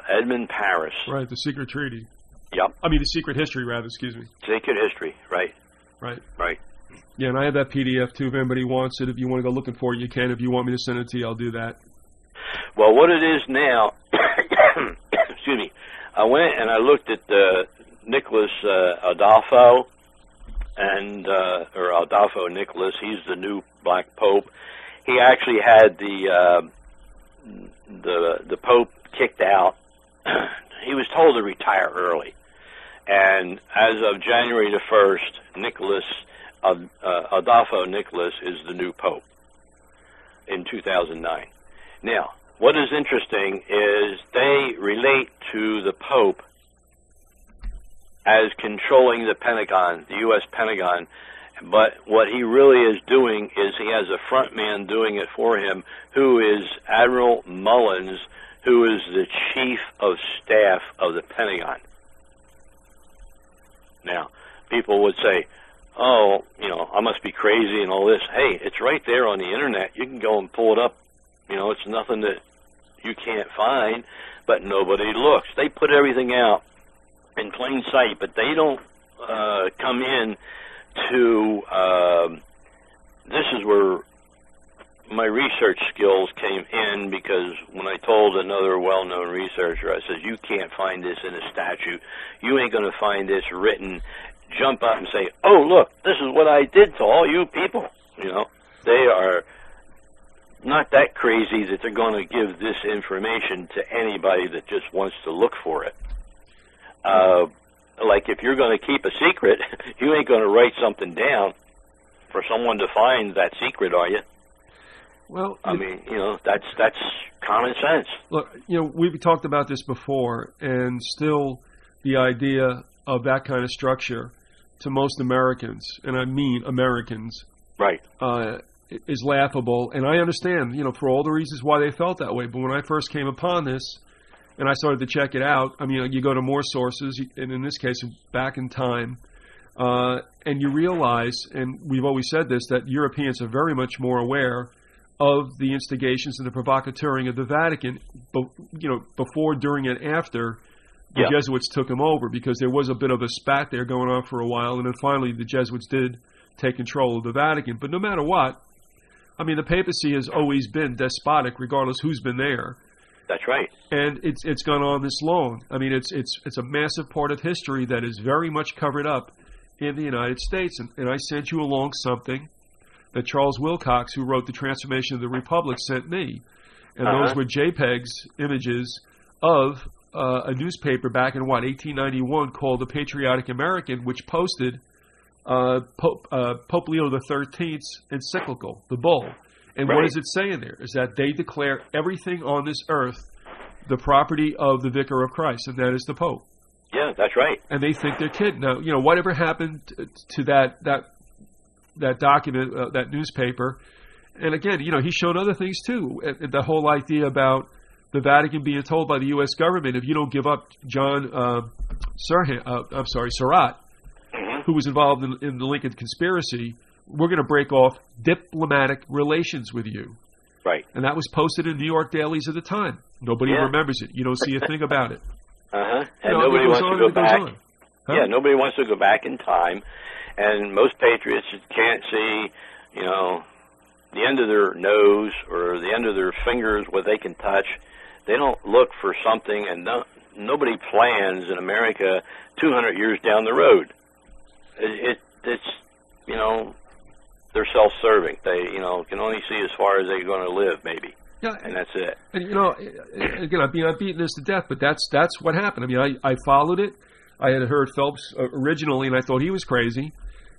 Edmund Paris. Right, the secret treaty. Yep. I mean, the secret history, rather, excuse me. Secret history, right. Right. Right. Yeah, and I have that PDF, too, if anybody wants it. If you want to go looking for it, you can. If you want me to send it to you, I'll do that. Well, what it is now, excuse me, I went and I looked at Nicholas Adolfo, and or Adolfo Nicolás. He's the new Black Pope. He actually had the Pope kicked out. He was told to retire early, and as of January the 1st, Nicholas Adolfo Nicolás is the new Pope in 2009. Now, what is interesting is they relate to the Pope as controlling the Pentagon, the U.S. Pentagon, but what he really is doing is he has a front man doing it for him, who is Admiral Mullins, who is the chief of staff of the Pentagon. Now, people would say, oh, you know, I must be crazy and all this. Hey, it's right there on the internet. You can go and pull it up. You know, it's nothing that you can't find, but nobody looks. They put everything out in plain sight, but they don't come in to, this is where my research skills came in, because when I told another well-known researcher, I said, you can't find this in a statute. You ain't going to find this written. Jump up and say, oh, look, this is what I did to all you people. You know, they are not that crazy that they're going to give this information to anybody that just wants to look for it. Like, if you're going to keep a secret, you ain't going to write something down for someone to find that secret, are you? Well, I mean, you know, that's common sense. Look, you know, we've talked about this before, and still the idea of that kind of structure to most Americans, and I mean Americans, right, is laughable. And I understand, you know, for all the reasons why they felt that way. But when I first came upon this, and I started to check it out, I mean, you go to more sources, and in this case, back in time, and you realize, and we've always said this, that Europeans are very much more aware of the instigations and the provocateuring of the Vatican, you know, before, during, and after the Jesuits took them over, because there was a bit of a spat there going on for a while, and then finally the Jesuits did take control of the Vatican. But no matter what, I mean, the papacy has always been despotic, regardless who's been there. That's right. And it's gone on this long. I mean, it's a massive part of history that is very much covered up in the United States. And I sent you along something that Charles Wilcox, who wrote The Transformation of the Republic, sent me. And those were JPEGs, images of a newspaper back in, 1891 called The Patriotic American, which posted Pope Leo XIII's encyclical, The Bull. And right. What does it say in there? Is that they declare everything on this earth the property of the Vicar of Christ, and that is the Pope. Yeah, that's right. And they think they're kidding. Now, you know, whatever happened to that document, that newspaper. And again, you know, he showed other things too. The whole idea about the Vatican being told by the U.S. government, if you don't give up John Surratt, who was involved in the Lincoln conspiracy, we're going to break off diplomatic relations with you. Right. And that was posted in New York dailies at the time. Nobody remembers it. You don't see a thing about it. And no, nobody wants to go back. Huh? Yeah, nobody wants to go back in time. And most patriots can't see, you know, the end of their nose or the end of their fingers, what they can touch. They don't look for something, and nobody plans in America 200 years down the road. It's, you know, they're self-serving. They, you know, can only see as far as they're going to live, maybe. Yeah, and that's it. And, you know, again, I've beaten this to death, but that's what happened. I mean, I followed it. I had heard Phelps originally, and I thought he was crazy.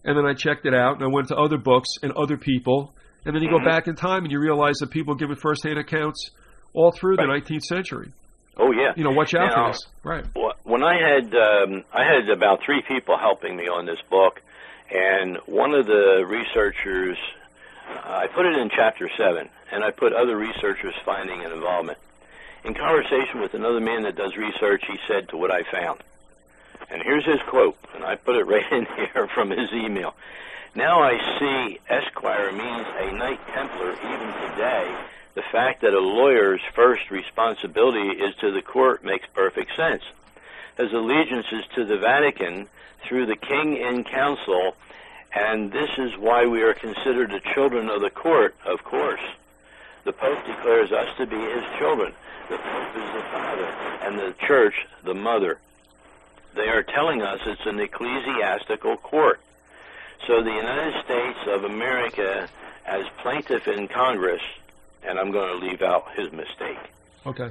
And then I checked it out, and I went to other books and other people. And then you go back in time, and you realize that people give it firsthand accounts all through the 19th century. Oh, yeah. You know, watch out for this. Right. When I had about 3 people helping me on this book, and one of the researchers I put it in Chapter 7, and I put other researchers' finding and involvement. In conversation with another man that does research, he said to what I found. And here's his quote, and I put it right in here from his email. "Now I see Esquire means a Knight Templar even today. The fact that a lawyer's first responsibility is to the court makes perfect sense. His allegiance is to the Vatican through the King in Council, and this is why we are considered the children of the court, of course. The Pope declares us to be his children. The Pope is the father, and the Church the mother. They are telling us it's an ecclesiastical court. So the United States of America as plaintiff in Congress," and I'm going to leave out his mistake. Okay.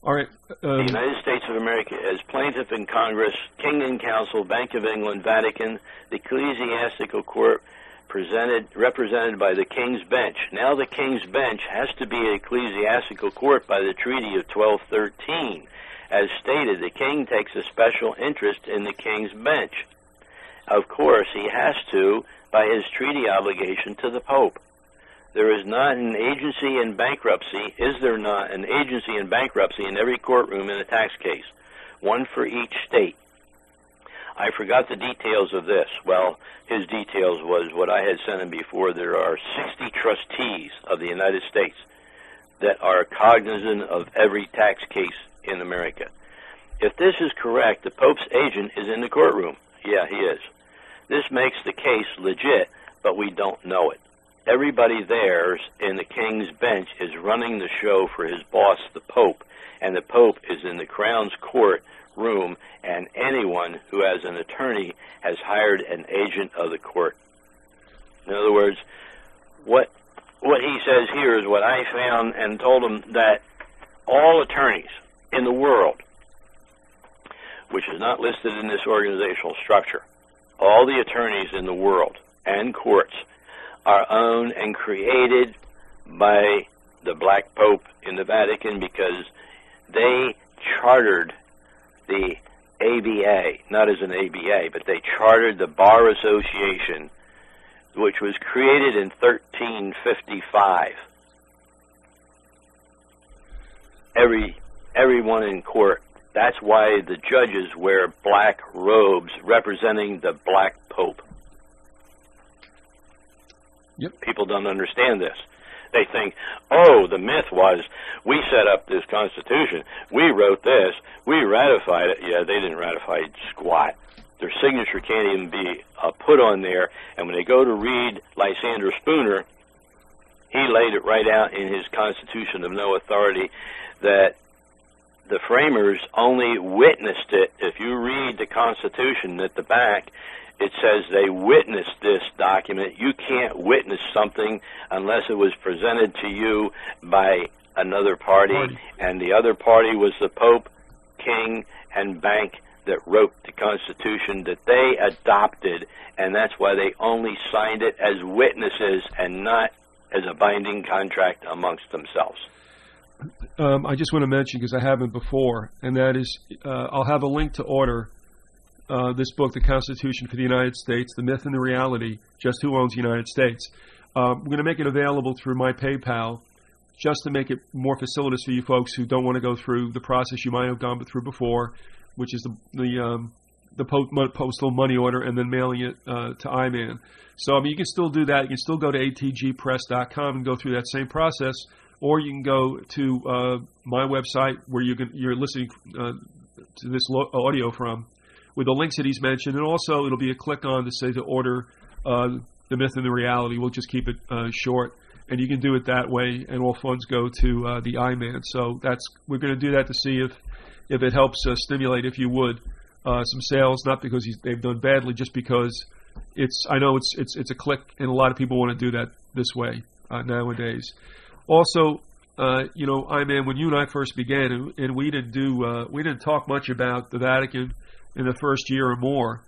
All right. The United States of America as plaintiff in Congress, King in Council, Bank of England, Vatican, the ecclesiastical court represented by the King's Bench. Now the King's Bench has to be an ecclesiastical court by the Treaty of 1213. As stated, the King takes a special interest in the King's Bench. Of course, he has to by his treaty obligation to the Pope. There is not an agency in bankruptcy. Is there not an agency in bankruptcy in every courtroom in a tax case? One for each state. I forgot the details of this. Well, his details was what I had sent him before. There are 60 trustees of the United States that are cognizant of every tax case in America. If this is correct, the Pope's agent is in the courtroom. Yeah, he is. This makes the case legit, but we don't know it. Everybody there in the King's Bench is running the show for his boss, the Pope, and the Pope is in the Crown's court room, and anyone who has an attorney has hired an agent of the court. In other words, what he says here is what I found, and told him that all attorneys in the world, which is not listed in this organizational structure, all the attorneys in the world and courts are owned and created by the Black Pope in the Vatican, because they chartered the ABA, not as an ABA, but they chartered the Bar Association, which was created in 1355. Everyone in court. That's why the judges wear black robes representing the Black Pope. Yep. People don't understand this. They think, oh, the myth was, we set up this Constitution, we wrote this, we ratified it. Yeah, they didn't ratify squat. Their signature can't even be put on there. And when they go to read Lysander Spooner, he laid it right out in his Constitution of No Authority that the framers only witnessed it. If you read the Constitution at the back, it says they witnessed this document. You can't witness something unless it was presented to you by another party, and the other party was the Pope, King, and Bank that wrote the Constitution that they adopted, and that's why they only signed it as witnesses and not as a binding contract amongst themselves. I just want to mention, because I haven't before, and that is I'll have a link to order this book, The Constitution for the United States, The Myth and the Reality, Just Who Owns the United States. I'm going to make it available through my PayPal just to make it more facilitous for you folks who don't want to go through the process you might have gone through before, which is the postal money order and then mailing it to I-Man. So I mean, you can still do that. You can still go to atgpress.com and go through that same process. Or you can go to my website where you're listening to this audio from, with the links that he's mentioned, and also it'll be a click on to say to order The Myth and the Reality. We'll just keep it short, and you can do it that way, and all funds go to the I-Man. So we're going to do that to see if it helps stimulate, if you would, some sales. Not because they've done badly, just because I know it's a click, and a lot of people want to do that this way nowadays. Also, you know, I-Man, when you and I first began, and we didn't talk much about the Vatican in the first year or more.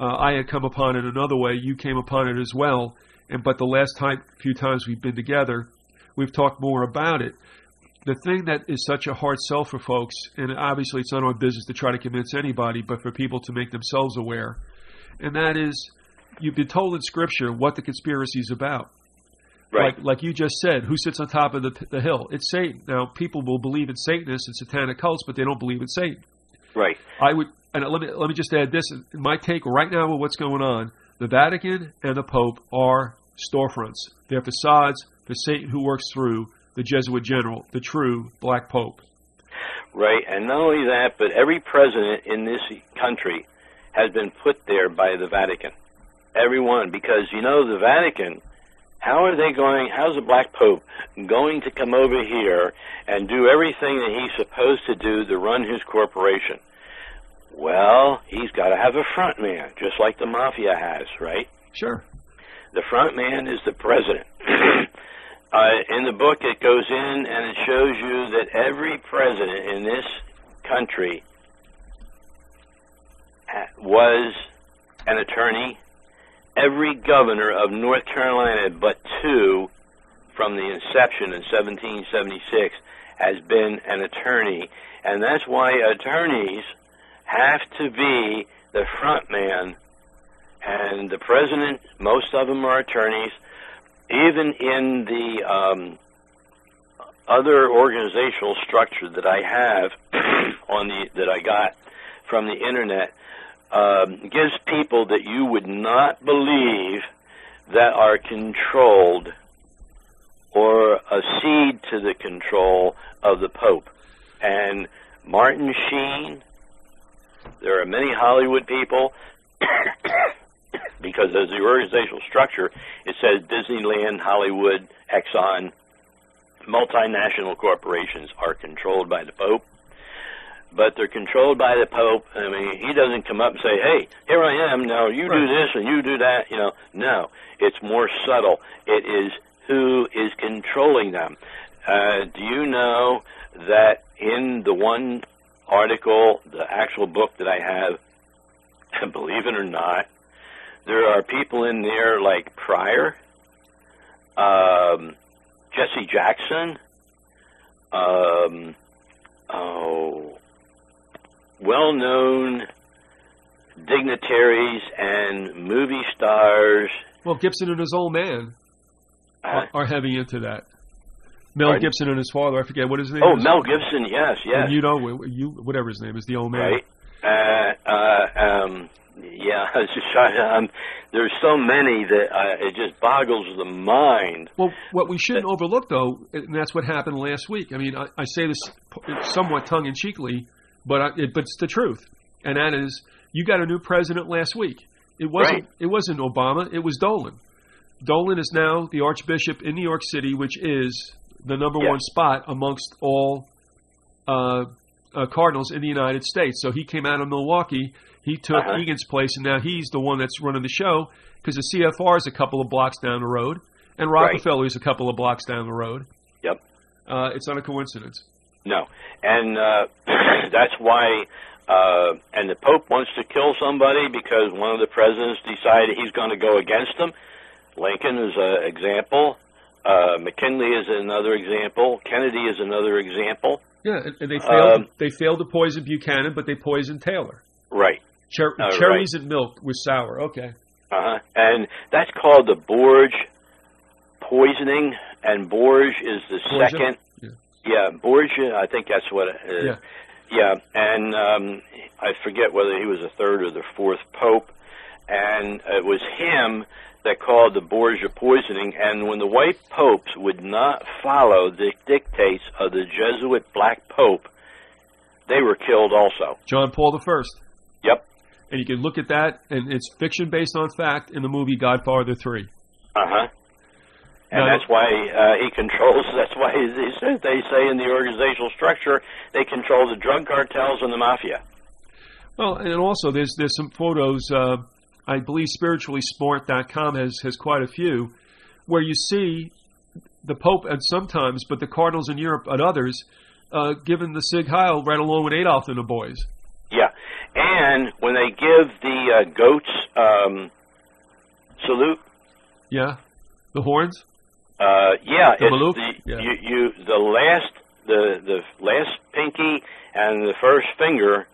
I had come upon it another way. You came upon it as well. But the last few times we've been together, we've talked more about it. The thing that is such a hard sell for folks, and obviously it's not our business to try to convince anybody, but for people to make themselves aware, and that is you've been told in Scripture what the conspiracy is about. Right. Like you just said, who sits on top of the hill? It's Satan. Now, people will believe in Satanists and satanic cults, but they don't believe in Satan. Right. And let me just add this. My take right now with what's going on, the Vatican and the Pope are storefronts. They're facades for Satan who works through the Jesuit general, the true black Pope. Right, and not only that, but every president in this country has been put there by the Vatican. Everyone, because, you know, the Vatican, how's the black Pope going to come over here and do everything that he's supposed to do to run his corporation? Well, he's got to have a front man, just like the mafia has, right? Sure. The front man is the president. In the book, it goes in and it shows you that every president in this country was an attorney. Every governor of North Carolina but two from the inception in 1776 has been an attorney. And that's why attorneys have to be the front man. And the president, most of them are attorneys. Even in the other organizational structure that I have that I got from the internet, gives people that you would not believe that are controlled or accede to the control of the Pope. And Martin Sheen, there are many Hollywood people. Because as the organizational structure, it says Disneyland, Hollywood, Exxon, multinational corporations are controlled by the Pope. But they're controlled by the Pope. I mean, he doesn't come up and say, hey, here I am, now you do this and you do that. You know, no, it's more subtle. It is who is controlling them. Do you know that in the one article, the actual book that I have, believe it or not, there are people in there like Pryor, Jesse Jackson, well-known dignitaries and movie stars. Well, Gibson and his old man are heavy into that. Gibson and his father, I forget what his name is. Oh, Mel Gibson, yes. And you know, whatever his name is, the old man. Right. Yeah, I was just trying to, there's so many that it just boggles the mind. Well, what we shouldn't overlook, though, and that's what happened last week. I mean, I say this somewhat tongue-in-cheekly, but it's the truth. And that is, you got a new president last week. It wasn't Obama. It was Dolan. Dolan is now the archbishop in New York City, which is the number one spot amongst all cardinals in the United States. So he came out of Milwaukee. He took Egan's place, and now he's the one that's running the show because the CFR is a couple of blocks down the road, and Rockefeller is a couple of blocks down the road. Yep. It's not a coincidence. No. And that's why and the Pope wants to kill somebody because one of the presidents decided he's going to go against them. Lincoln is an example. McKinley is another example. Kennedy is another example. Yeah, and they failed, to poison Buchanan, but they poisoned Taylor. Right. Cherries and milk was sour. Okay. And that's called the Borge poisoning, and Borge is the second. Yeah, Borgia, I think that's what it is. Yeah, and I forget whether he was the third or the fourth pope, and it was him that called the Borgia poisoning, and when the white popes would not follow the dictates of the Jesuit black pope, they were killed also. John Paul I. Yep. And you can look at that, and it's fiction based on fact in the movie Godfather 3. And that's why he controls, that's why they say in the organizational structure, they control the drug cartels and the mafia. Well, and also there's some photos, I believe spirituallysport.com has quite a few, where you see the Pope and sometimes, but the cardinals in Europe and others, given the Sig Heil right along with Adolf and the boys. Yeah, and when they give the goats salute. Yeah, the horns. The last pinky and the first finger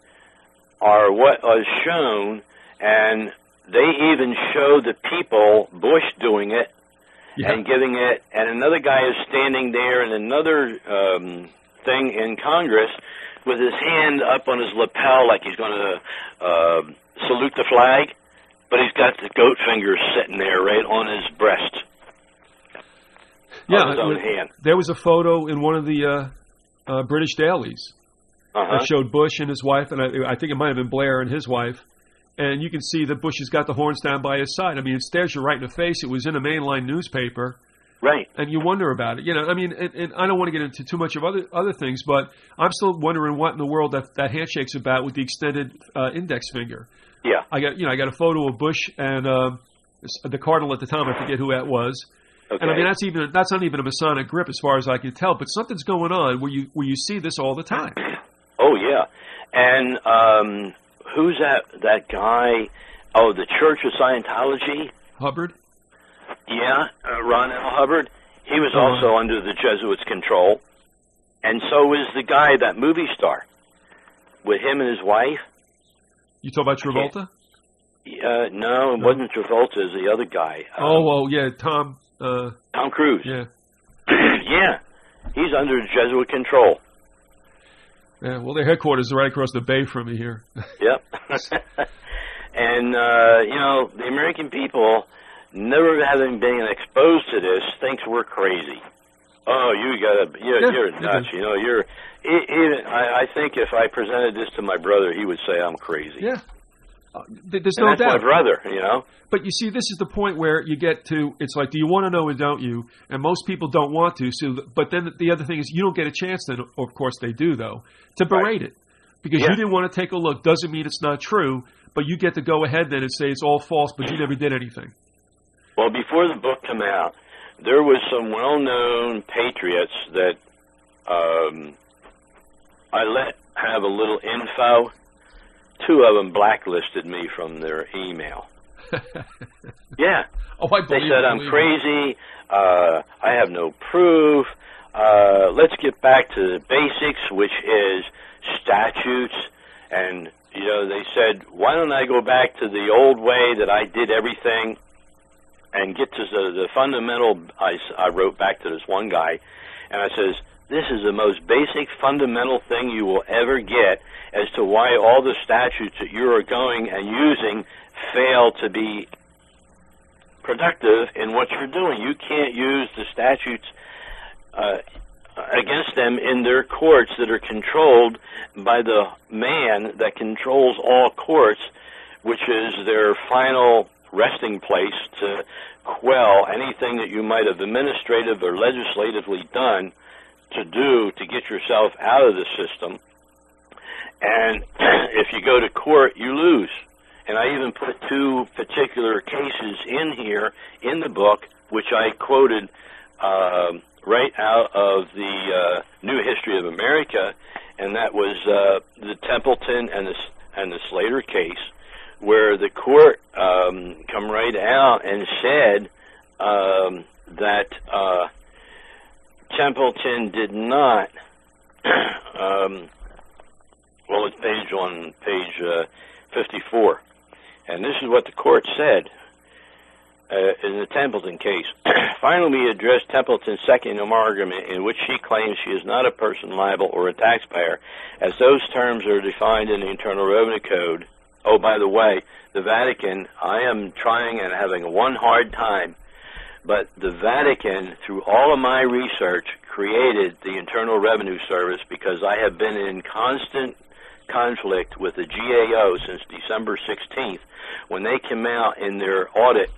are what was shown, and They even show the people, Bush doing it, yeah, and giving it, and another guy is standing there in another thing in Congress with his hand up on his lapel like he's going to salute the flag, but he's got the goat fingers sitting there right on his breast. Yeah, on his own hand. There was a photo in one of the British dailies that showed Bush and his wife, and I think it might have been Blair and his wife, and you can see that Bush has got the horns down by his side. I mean, it stares you right in the face. It was in a mainline newspaper. Right. And you wonder about it. You know, I mean, and I don't want to get into too much of other things, but I'm still wondering what in the world that handshake's about with the extended index finger. Yeah. I got a photo of Bush and the cardinal at the time. I forget who that was. Okay. And I mean, that's not even a Masonic grip as far as I can tell, but something's going on where you see this all the time. Oh, yeah. And who's that guy? Oh, the Church of Scientology? Hubbard? Yeah, Ron L. Hubbard. He was also under the Jesuits' control. And so was the guy, that movie star, with him and his wife. You talk about Travolta? No, it wasn't Travolta. It was the other guy. Tom... Tom Cruise. Yeah. Yeah. He's under Jesuit control. Yeah, well, their headquarters are right across the bay from me here. Yep. And, the American people, never having been exposed to this, thinks we're crazy. Oh, you're nuts. You know, I think if I presented this to my brother, he would say I'm crazy. Yeah. There's no doubt. That's my brother, you know. But you see, this is the point where you get to, it's like, do you want to know or don't you? And most people don't want to. So, but then the other thing is you don't get a chance then, of course they do, though, to berate it. Because you didn't want to take a look doesn't mean it's not true, but you get to go ahead then and say it's all false, but you never did anything. Well, before the book came out, there was some well-known patriots that I let have a little info. Two of them blacklisted me from their email. Yeah. Oh, they said, I'm crazy. I have no proof. Let's get back to the basics, which is statutes. And, you know, they said, why don't I go back to the old way that I did everything and get to the fundamental. I wrote back to this one guy, and I says, this is the most basic fundamental thing you will ever get as to why all the statutes that you are going and using fail to be productive in what you're doing. You can't use the statutes against them in their courts that are controlled by the man that controls all courts, which is their final resting place to quell anything that you might have administrative or legislatively done to do to get yourself out of the system. And if you go to court, you lose. And I even put two particular cases in here in the book, which I quoted right out of the New History of America, and that was the Templeton and the Slater case, where the court come right out and said that Templeton did not, it's page 54, and this is what the court said in the Templeton case. Finally, we address Templeton's second argument, in which she claims she is not a person liable or a taxpayer, as those terms are defined in the Internal Revenue Code. Oh, by the way, the Vatican, I am trying and having one hard time, but the Vatican, through all of my research, created the Internal Revenue Service because I have been in constant conflict with the GAO since December 16th when they came out in their audit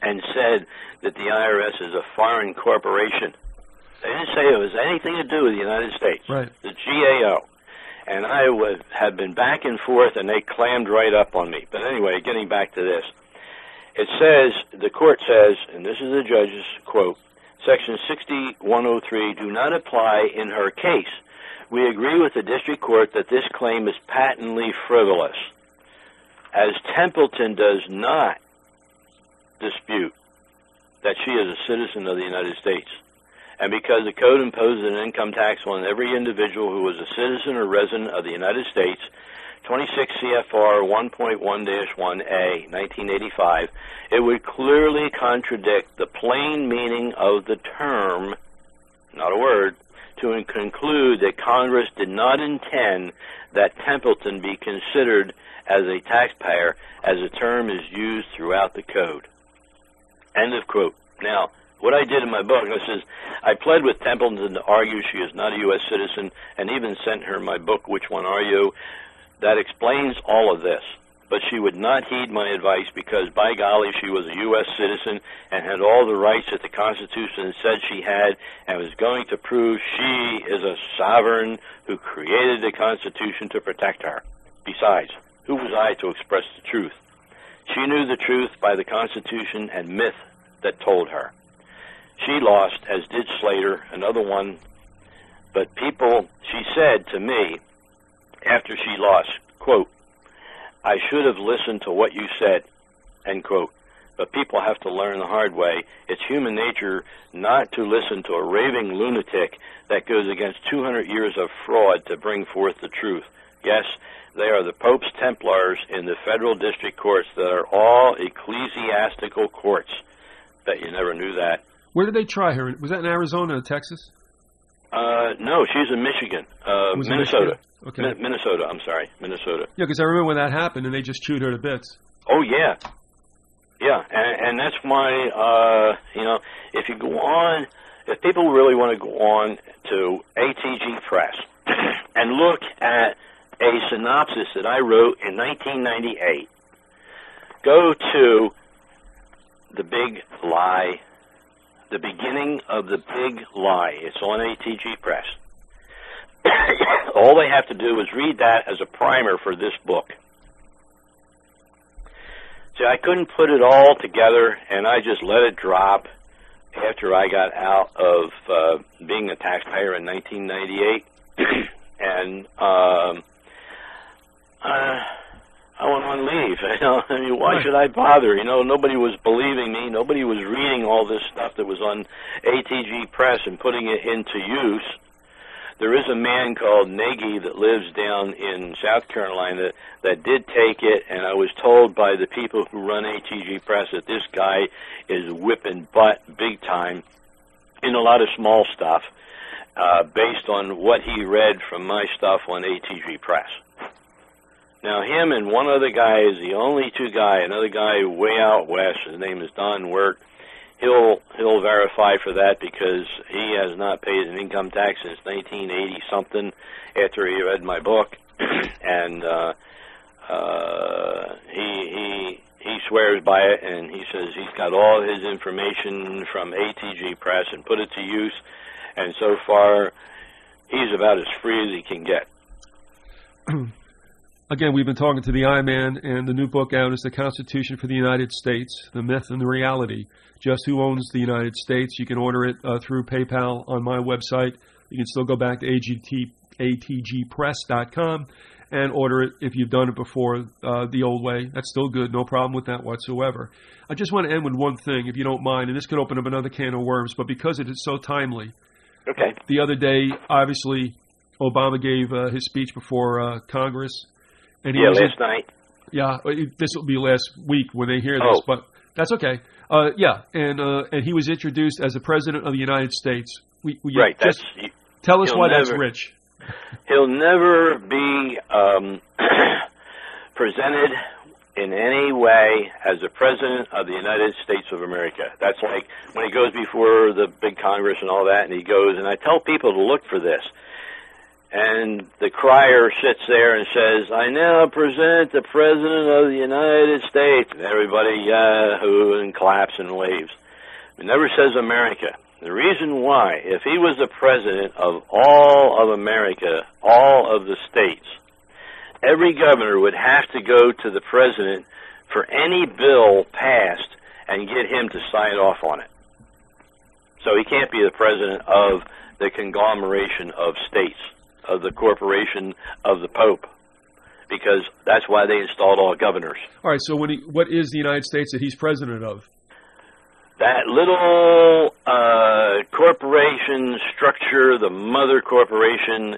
and said that the IRS is a foreign corporation. They didn't say it was anything to do with the United States, right. The GAO. And I have been back and forth, and they clammed right up on me. But anyway, getting back to this. It says, the court says, and this is the judge's quote, Section 6103 do not apply in her case. We agree with the district court that this claim is patently frivolous, as Templeton does not dispute that she is a citizen of the United States, and because the code imposes an income tax on every individual who is a citizen or resident of the United States, 26 CFR 1.1-1A, 1985, it would clearly contradict the plain meaning of the term, not a word, to conclude that Congress did not intend that Templeton be considered as a taxpayer, as the term is used throughout the Code. End of quote. Now, what I did in my book, this is, I pled with Templeton to argue she is not a U.S. citizen, and even sent her my book, Which One Are You? That explains all of this. But she would not heed my advice because, by golly, she was a U.S. citizen and had all the rights that the Constitution said she had, and was going to prove she is a sovereign who created the Constitution to protect her. Besides, who was I to express the truth? She knew the truth by the Constitution and myth that told her. She lost, as did Slater, another one. But people, she said to me after she lost, quote, "I should have listened to what you said," end quote. But people have to learn the hard way. It's human nature not to listen to a raving lunatic that goes against 200 years of fraud to bring forth the truth. Yes, they are the Pope's Templars in the federal district courts that are all ecclesiastical courts. Bet you never knew that. Where did they try her? Was that in Arizona or Texas? No, she's in Michigan. Minnesota. Michigan? Okay. Minnesota, I'm sorry. Minnesota. Yeah, because I remember when that happened and they just chewed her to bits. Oh, yeah. Yeah, and that's why, you know, if you go on, if people really want to go on to ATG Press and look at a synopsis that I wrote in 1998. Go to The Big Lie, the beginning of The Big Lie. It's on ATG Press. All they have to do is read that as a primer for this book. See, I couldn't put it all together, and I just let it drop after I got out of being a taxpayer in 1998. And I went on leave. I mean, why should I bother? You know, nobody was believing me. Nobody was reading all this stuff that was on ATG Press and putting it into use. There is a man called Nagy that lives down in South Carolina that did take it, and I was told by the people who run ATG Press that this guy is whipping butt big time in a lot of small stuff. Based on what he read from my stuff on ATG Press. Now, him and one other guy is the only two guy, another guy way out west, his name is Don Wirt. He'll verify for that because he has not paid an income tax since 1980-something after he read my book. And he swears by it, and he says he's got all his information from ATG Press and put it to use. And so far, he's about as free as he can get. Again, we've been talking to the I-Man, and the new book out is The Constitution for the United States, The Myth and the Reality. Just Who Owns the United States? You can order it through PayPal on my website. You can still go back to atgpress.com and order it if you've done it before the old way. That's still good. No problem with that whatsoever. I just want to end with one thing, if you don't mind, and this could open up another can of worms, but because it is so timely. Okay. The other day, obviously, Obama gave his speech before Congress. And he last night. Yeah, this will be last week when they hear this, but that's okay. Yeah, and he was introduced as the President of the United States. Right. Just tell us why that's rich. He'll never be presented in any way as the President of the United States of America. That's like when he goes before the big Congress and all that, and he goes, and I tell people to look for this. And the crier sits there and says, "I now present the President of the United States." And everybody yahoo and claps and waves. It never says America. The reason why, if he was the President of all of America, all of the states, every governor would have to go to the President for any bill passed and get him to sign off on it. So he can't be the President of the conglomeration of states, of the corporation of the Pope, because that's why they installed all governors. All right, so what is the United States that he's president of? That little corporation structure, the mother corporation,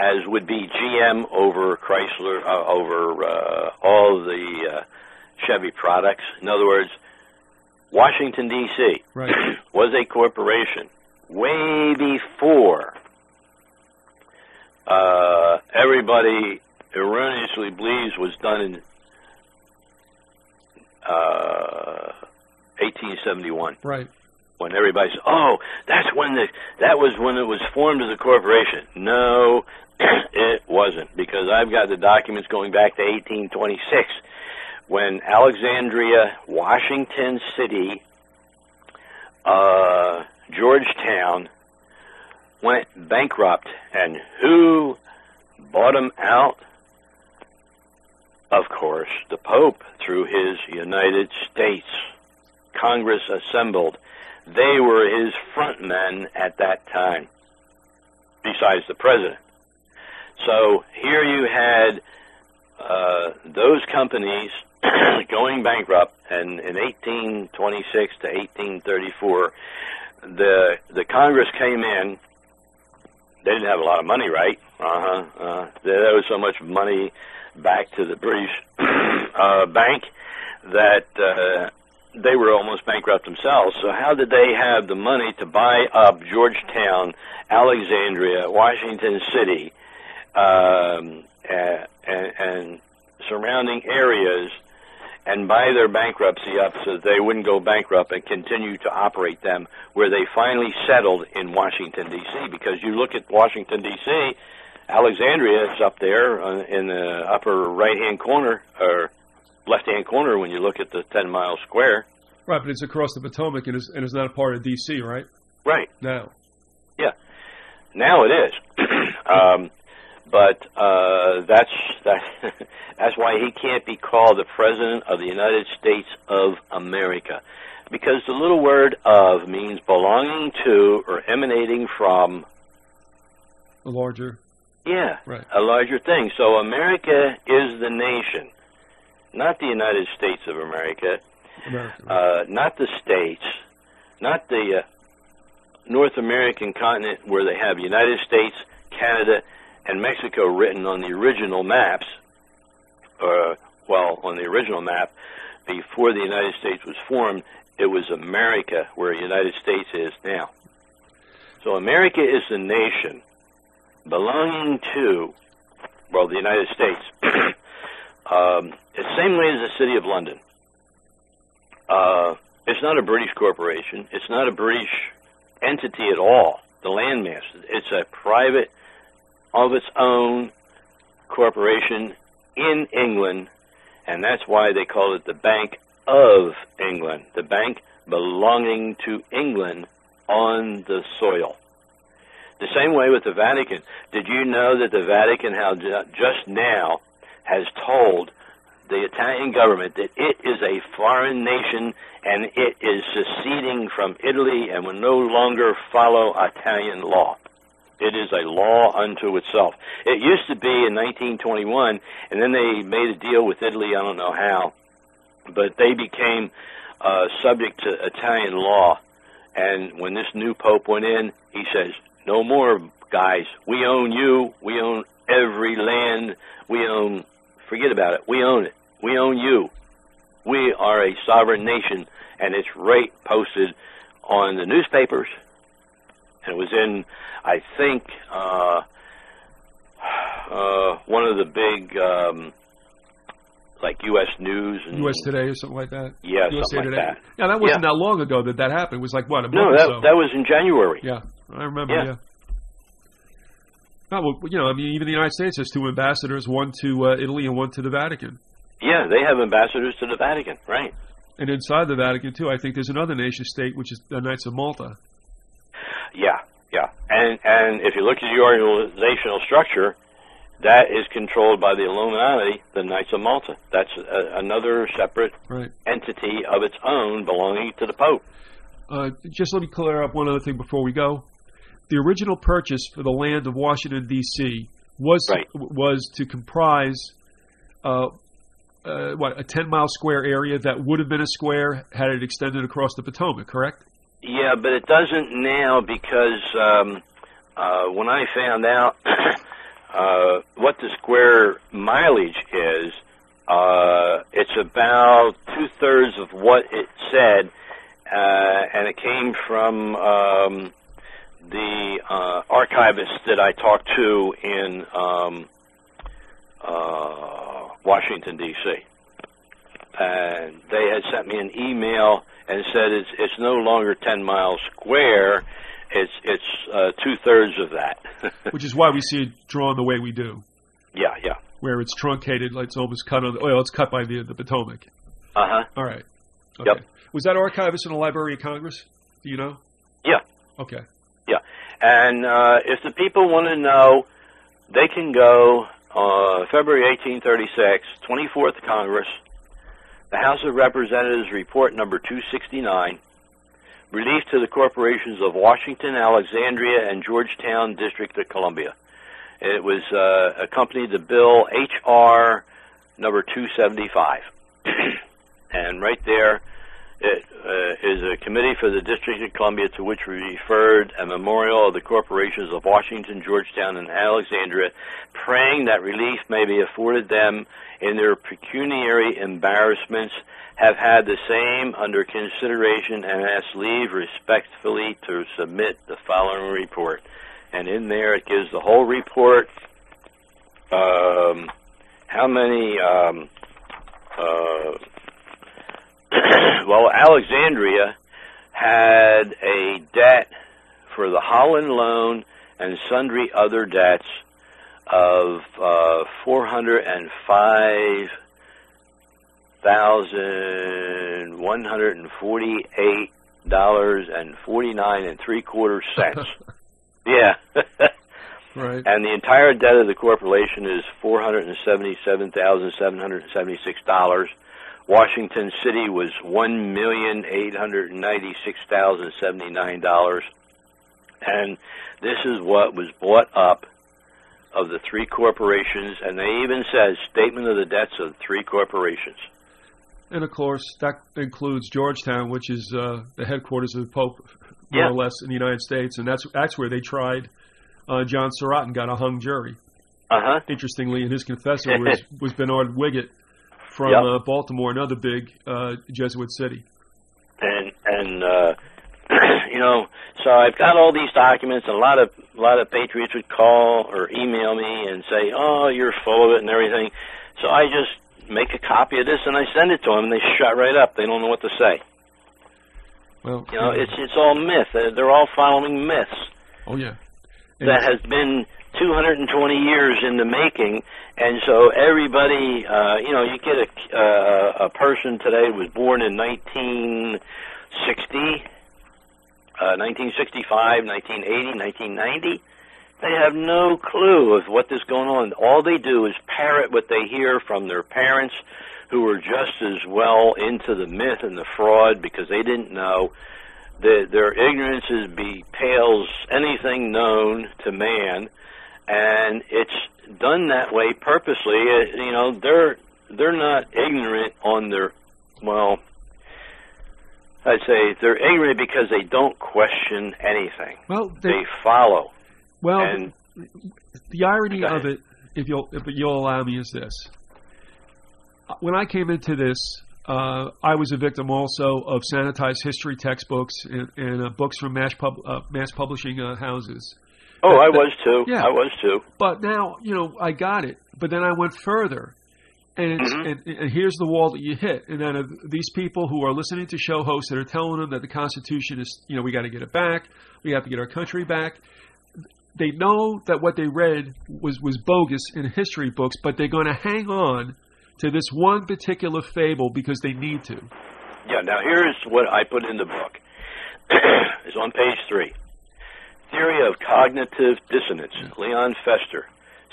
as would be GM over Chrysler, over all the Chevy products. In other words, Washington, D.C. Right. was a corporation way before everybody erroneously believes was done in 1871. Right. When everybody says, "Oh, that's when that was when it was formed as a corporation." No, it wasn't, because I've got the documents going back to 1826, when Alexandria, Washington City, Georgetown went bankrupt, and who bought them out? Of course, the Pope, through his United States Congress assembled. They were his front men at that time, besides the president. So here you had those companies going bankrupt, and in 1826 to 1834, the Congress came in. They didn't have a lot of money, right? There was so much money back to the British bank that they were almost bankrupt themselves. So how did they have the money to buy up Georgetown, Alexandria, Washington City, and surrounding areas, and buy their bankruptcy up so that they wouldn't go bankrupt and continue to operate them, where they finally settled in Washington, D.C.? Because you look at Washington, D.C., Alexandria is up there in the upper right-hand corner, or left-hand corner when you look at the 10-mile square. Right, but it's across the Potomac and it's not a part of D.C., right? Right. Now. Yeah. Now it is. That's why he can't be called the President of the United States of America, because the little word "of" means belonging to or emanating from a larger. Yeah, right. A larger thing. So America is the nation. Not the United States of America, not the states, not the North American continent where they have United States, Canada, and Mexico written on the original maps, on the original map, before the United States was formed, it was America where the United States is now. So America is the nation belonging to, well, the United States. The same way as the City of London. It's not a British corporation. It's not a British entity at all, the landmass. It's a private, of its own corporation in England, and that's why they call it the Bank of England, the bank belonging to England on the soil. The same way with the Vatican. Did you know that the Vatican, how just now, has told the Italian government that it is a foreign nation and it is seceding from Italy and will no longer follow Italian law? It is a law unto itself. It used to be in 1921, and then they made a deal with Italy, I don't know how, but they became subject to Italian law. And when this new Pope went in, he says, "No more, guys. We own you. We own every land. We own... Forget about it. We own it. We own you. We are a sovereign nation," and it's right posted on the newspapers. And it was in, I think, one of the big, like U.S. News. And U.S. Today or something like that? Yeah, USA something Today. Like that. Yeah, that wasn't that long ago that happened. It was like, what, a month or so? No, that was in January. Yeah, I remember, yeah. Oh, well, you know, I mean, even the United States has two ambassadors, one to Italy and one to the Vatican. Yeah, they have ambassadors to the Vatican, right. And inside the Vatican, too, I think there's another nation state, which is the Knights of Malta. Yeah, yeah. And if you look at the organizational structure, that is controlled by the Illuminati, the Knights of Malta. That's another separate entity of its own belonging to the Pope. Just let me clear up one other thing before we go. The original purchase for the land of Washington, D.C. was to comprise a 10-mile square area that would have been a square had it extended across the Potomac, correct? Yeah, but it doesn't now, because when I found out what the square mileage is, it's about two-thirds of what it said, and it came from the archivist that I talked to in Washington, D.C. And they had sent me an email and said it's no longer 10 miles square, it's two-thirds of that. Which is why we see it drawn the way we do. Yeah, yeah. Where it's truncated, like it's almost cut on the, well, it's cut by the Potomac. Uh-huh. All right. Okay. Yep. Was that archivist in the Library of Congress? Do you know? Yeah. Okay. Yeah. And if the people want to know, they can go February 1836, 24th Congress, the House of Representatives Report Number 269, Relief to the Corporations of Washington, Alexandria, and Georgetown, District of Columbia. It was accompanied the bill H.R. Number 275. And right there, it is a committee for the District of Columbia to which we referred a memorial of the corporations of Washington, Georgetown, and Alexandria, praying that relief may be afforded them in their pecuniary embarrassments, have had the same under consideration, and ask leave respectfully to submit the following report. And in there it gives the whole report, how many... well, Alexandria had a debt for the Holland loan and sundry other debts of 405,148.49 3/4 cents. Yeah. Right. And the entire debt of the corporation is $477,776. Washington City was $1,896,079, and this is what was bought up of the three corporations, and they even says statement of the debts of three corporations. And of course, that includes Georgetown, which is the headquarters of the Pope, more or less, in the United States, and that's where they tried John Surratt and got a hung jury. Uh-huh. Interestingly, in his confessor was Bernard Wigett from Baltimore, another big Jesuit city. And you know, so I've got all these documents, and a lot of patriots would call or email me and say, oh, you're full of it and everything. So I just make a copy of this, and I send it to them, and they shut right up. They don't know what to say. Well, you know, it's all myth. They're all following myths. Oh, yeah. And that has been 220 years in the making, and so everybody, you know, you get a person today who was born in 1960, 1965, 1980, 1990. They have no clue of what is going on. All they do is parrot what they hear from their parents, who are just as well into the myth and the fraud because they didn't know. Their ignorance pales anything known to man. And it's done that way purposely. You know, they're not ignorant on their, well, I'd say they're ignorant because they don't question anything. Well, they follow. Well, and the irony of it, if you'll allow me, is this: when I came into this, I was a victim also of sanitized history textbooks and books from mass publishing houses. Oh, I was too. Yeah. I was too. But now, you know, I got it. But then I went further, and here's the wall that you hit. And then these people who are listening to show hosts that are telling them that the Constitution is, you know, we got to get it back. We have to get our country back. They know that what they read was bogus in history books, but they're going to hang on to this one particular fable because they need to. Yeah. Now here's what I put in the book. It's on page 3. Theory of Cognitive Dissonance, Leon Fester,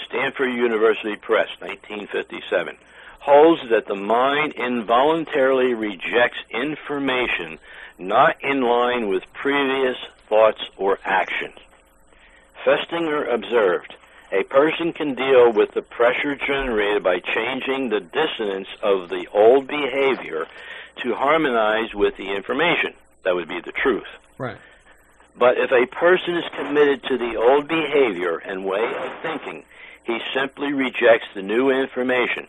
Stanford University Press, 1957, holds that the mind involuntarily rejects information not in line with previous thoughts or actions. Festinger observed, a person can deal with the pressure generated by changing the dissonance of the old behavior to harmonize with the information. That would be the truth. Right. But if a person is committed to the old behavior and way of thinking, He simply rejects the new information.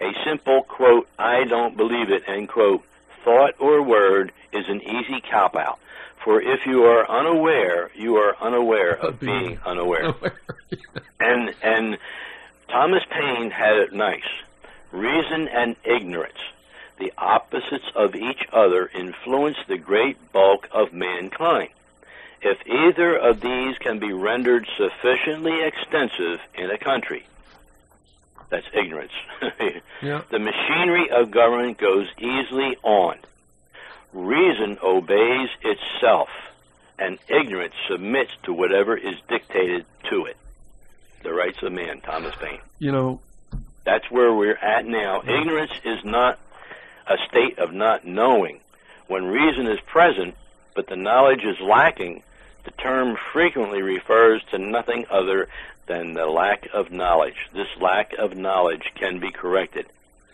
A simple, quote, "I don't believe it," end quote, thought or word is an easy cop-out. For if you are unaware, you are unaware of being unaware. And Thomas Paine had it nice. Reason and ignorance, the opposites of each other, influence the great bulk of mankind. If either of these can be rendered sufficiently extensive in a country, that's ignorance. Yeah. The machinery of government goes easily on. Reason obeys itself, and ignorance submits to whatever is dictated to it. The Rights of Man, Thomas Paine. You know, that's where we're at now. Ignorance is not a state of not knowing. When reason is present, but the knowledge is lacking, the term frequently refers to nothing other than the lack of knowledge. This lack of knowledge can be corrected.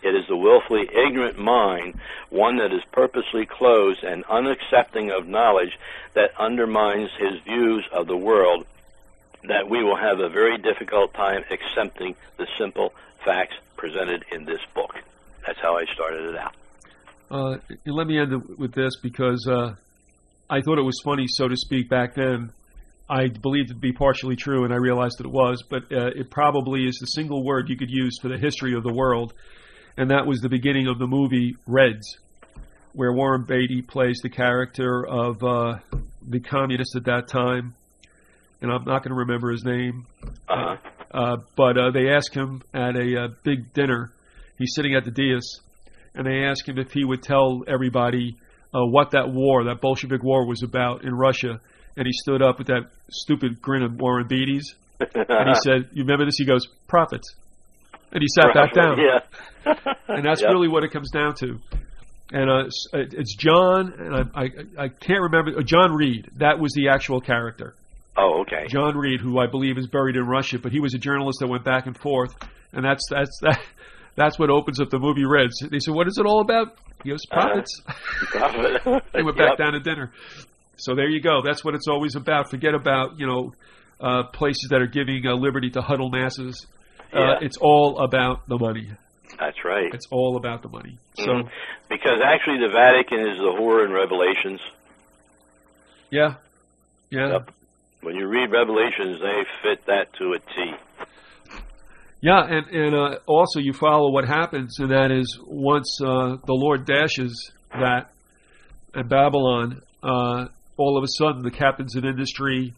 It is the willfully ignorant mind, one that is purposely closed and unaccepting of knowledge, that undermines his views of the world, that we will have a very difficult time accepting the simple facts presented in this book. That's how I started it out. Let me end with this, because I thought it was funny, so to speak, back then. I believed it to be partially true, and I realized that it was, but it probably is the single word you could use for the history of the world, and that was the beginning of the movie Reds, where Warren Beatty plays the character of the communist at that time, and I'm not going to remember his name, but they ask him at a big dinner, he's sitting at the dais, and they ask him if he would tell everybody what that war, that Bolshevik war, was about in Russia, and he stood up with that stupid grin of Warren Beatty's, and he said, "You remember this?" He goes, "Profits." And he sat back down. Yeah. And that's really what it comes down to. And it's John, and I can't remember, John Reed, that was the actual character. Oh, okay. John Reed, who I believe is buried in Russia, but he was a journalist that went back and forth, and that's what opens up the movie Reds. They said, "What is it all about?" He goes, "Profits." They went back down to dinner. So there you go. That's what it's always about. Forget about, you know, places that are giving liberty to huddle masses. It's all about the money. That's right. It's all about the money. So, because actually the Vatican is the whore in Revelations. Yeah. Yeah. Yep. When you read Revelations, they fit that to a T. Yeah, and also you follow what happens, and that is once the Lord dashes that at Babylon, all of a sudden the captains of industry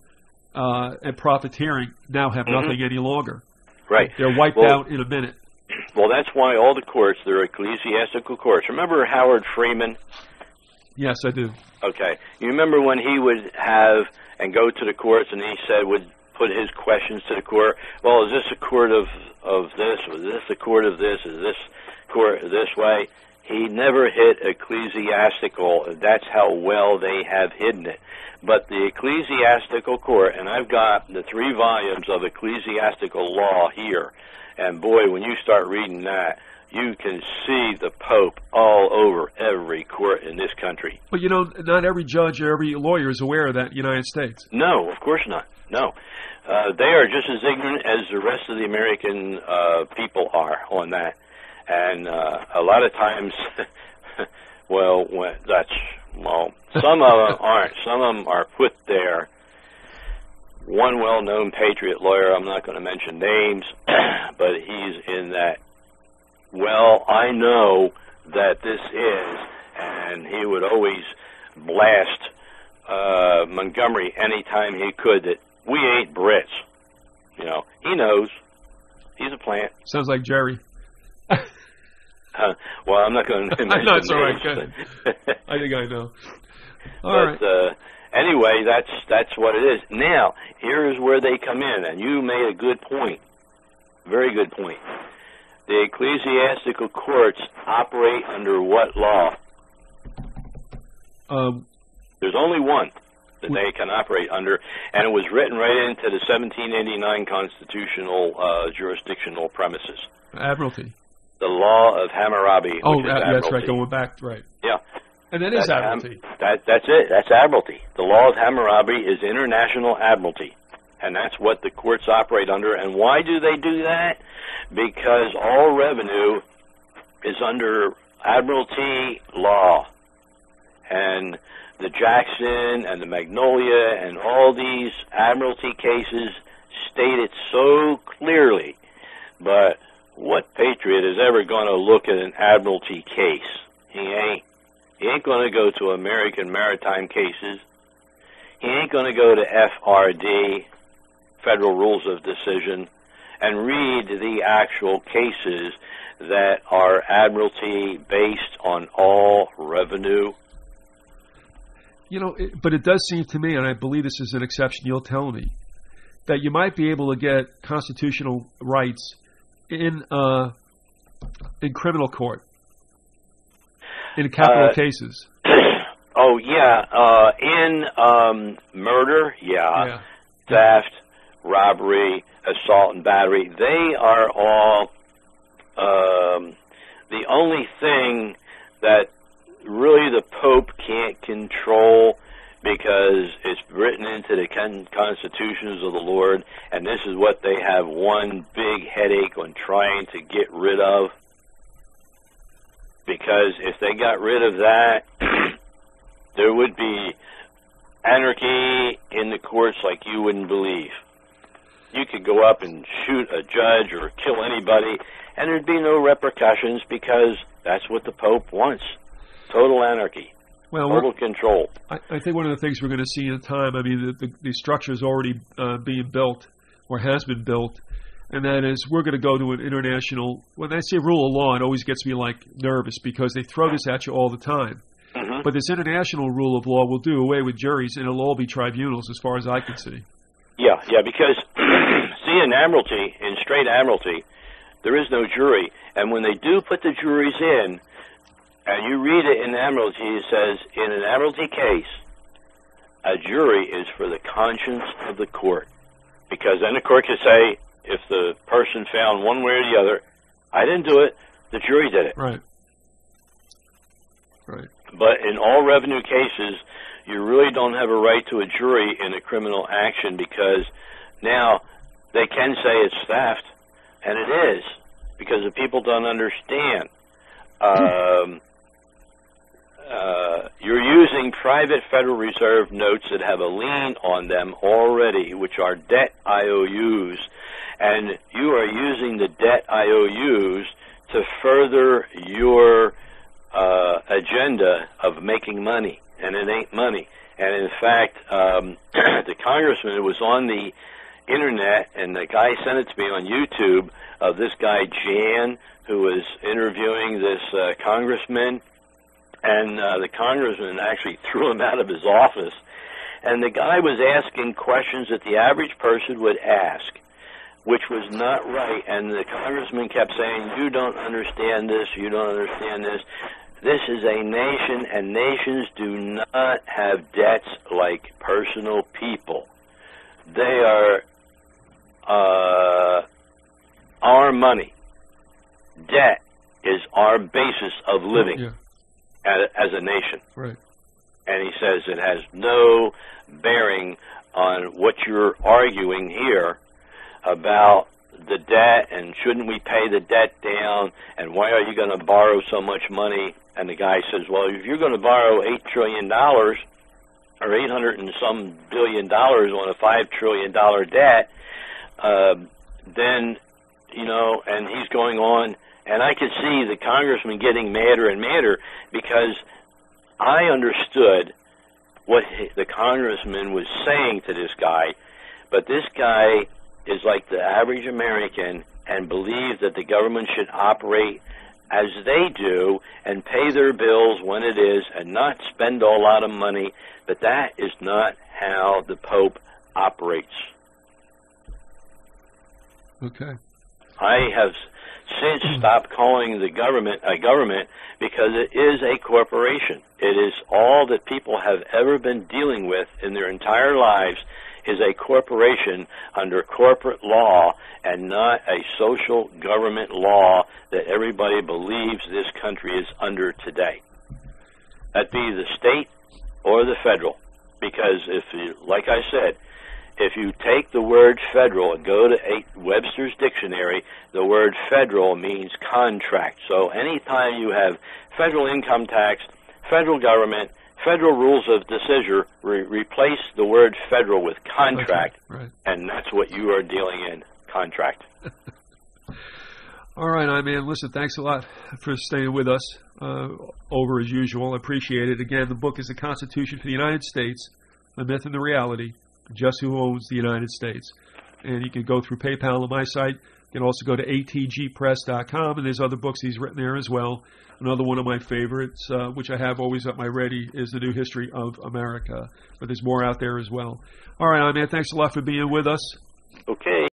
and profiteering now have nothing any longer. Right. They're wiped out in a minute. Well, that's why all the courts, they're ecclesiastical courts. Remember Howard Freeman? Yes, I do. Okay. You remember when he would have and go to the courts, and he said, would put his questions to the court. Well, is this a court of this? Is this a court of this? Is this court this way? He never hit ecclesiastical. That's how well they have hidden it. But the ecclesiastical court, and I've got the 3 volumes of ecclesiastical law here, and boy, when you start reading that, you can see the Pope all over every court in this country. But, you know, not every judge or every lawyer is aware of that in the United States. No, of course not. No. They are just as ignorant as the rest of the American people are on that. And a lot of times, some of them aren't. Some of them are put there. One well-known patriot lawyer, I'm not going to mention names, but he's in that, well, I know that this is, and he would always blast Montgomery anytime he could that we ain't Brits. You know, he knows. He's a plant. Sounds like Jerry. Well, I'm not going to mention that's all right. I think I know. All right. Anyway, that's what it is. Now, here is where they come in, and you made a good point, very good point. The ecclesiastical courts operate under what law? There's only one that they can operate under, and it was written right into the 1789 constitutional jurisdictional premises. Admiralty. The law of Hammurabi. Oh, that's right. Going back, right? Yeah, and that is admiralty. That's it. That's admiralty. The law of Hammurabi is international admiralty. And that's what the courts operate under. And why do they do that? Because all revenue is under admiralty law. And the Jackson and the Magnolia and all these admiralty cases state it so clearly. But what patriot is ever going to look at an admiralty case? He ain't going to go to American maritime cases. He ain't going to go to FRD, Federal Rules of Decision, and read the actual cases that are admiralty based on all revenue. You know, but it does seem to me, and I believe this is an exception, you'll tell me, that you might be able to get constitutional rights in criminal court, in capital cases. Oh, yeah. In murder, yeah. Theft, robbery, assault and battery, they are all the only thing that really the Pope can't control, because it's written into the constitutions of the Lord, and this is what they have one big headache on trying to get rid of. Because if they got rid of that, there would be anarchy in the courts like you wouldn't believe. You could go up and shoot a judge or kill anybody, and there'd be no repercussions, because that's what the Pope wants. Total anarchy. Well, total control. I think one of the things we're going to see in time, I mean, the structure is already being built, or has been built, and that is we're going to go to an international, when I say rule of law, it always gets me like nervous, because they throw this at you all the time. Mm-hmm. But this international rule of law will do away with juries, and it'll all be tribunals as far as I can see. Yeah, because see, in admiralty, in straight admiralty, there is no jury. And when they do put the juries in, and you read it in admiralty, it says, in an admiralty case, a jury is for the conscience of the court. Because then the court can say, if the person found one way or the other, I didn't do it, the jury did it. Right. But in all revenue cases, you really don't have a right to a jury in a criminal action, because now they can say it's theft, and it is, because the people don't understand. You're using private Federal Reserve notes that have a lien on them already, which are debt IOUs, and you are using the debt IOUs to further your agenda of making money, and it ain't money. And in fact, the congressman was on the internet, and the guy sent it to me on YouTube, of this guy Jan, who was interviewing this congressman, and the congressman actually threw him out of his office. And the guy was asking questions that the average person would ask, which was not right. And the congressman kept saying, you don't understand this, you don't understand this. This is a nation, and nations do not have debts like personal people. They are our money. Debt is our basis of living as a nation. Right. And he says it has no bearing on what you're arguing here about the debt, and shouldn't we pay the debt down, and why are you going to borrow so much money? And the guy says, well, if you're going to borrow $8 trillion or 800 and some billion dollars on a $5 trillion debt, then, you know, and he's going on. And I could see the congressman getting madder and madder, because I understood what the congressman was saying to this guy, but this guy is like the average American and believes that the government should operate as they do and pay their bills when it is and not spend a lot of money, but that is not how the Pope operates. Okay. I have since stopped calling the government a government, because it is a corporation. It is all that people have ever been dealing with in their entire lives is a corporation under corporate law, and not a social government law that everybody believes this country is under today. That'd be the state or the federal, because if you, like I said, if you take the word federal and go to Webster's dictionary, the word federal means contract. So anytime you have federal income tax, federal government, federal rules of decision, replace the word federal with contract, okay, right, and that's what you are dealing in, contract. All right, I mean, listen, thanks a lot for staying with us over as usual. I appreciate it. Again, the book is The Constitution for the United States, The Myth and the Reality, Just Who Owns the United States. And you can go through PayPal on my site. You can also go to atgpress.com, and there's other books he's written there as well. Another one of my favorites, which I have always at my ready, is The New History of America. But there's more out there as well. All right, I mean, thanks a lot for being with us. Okay.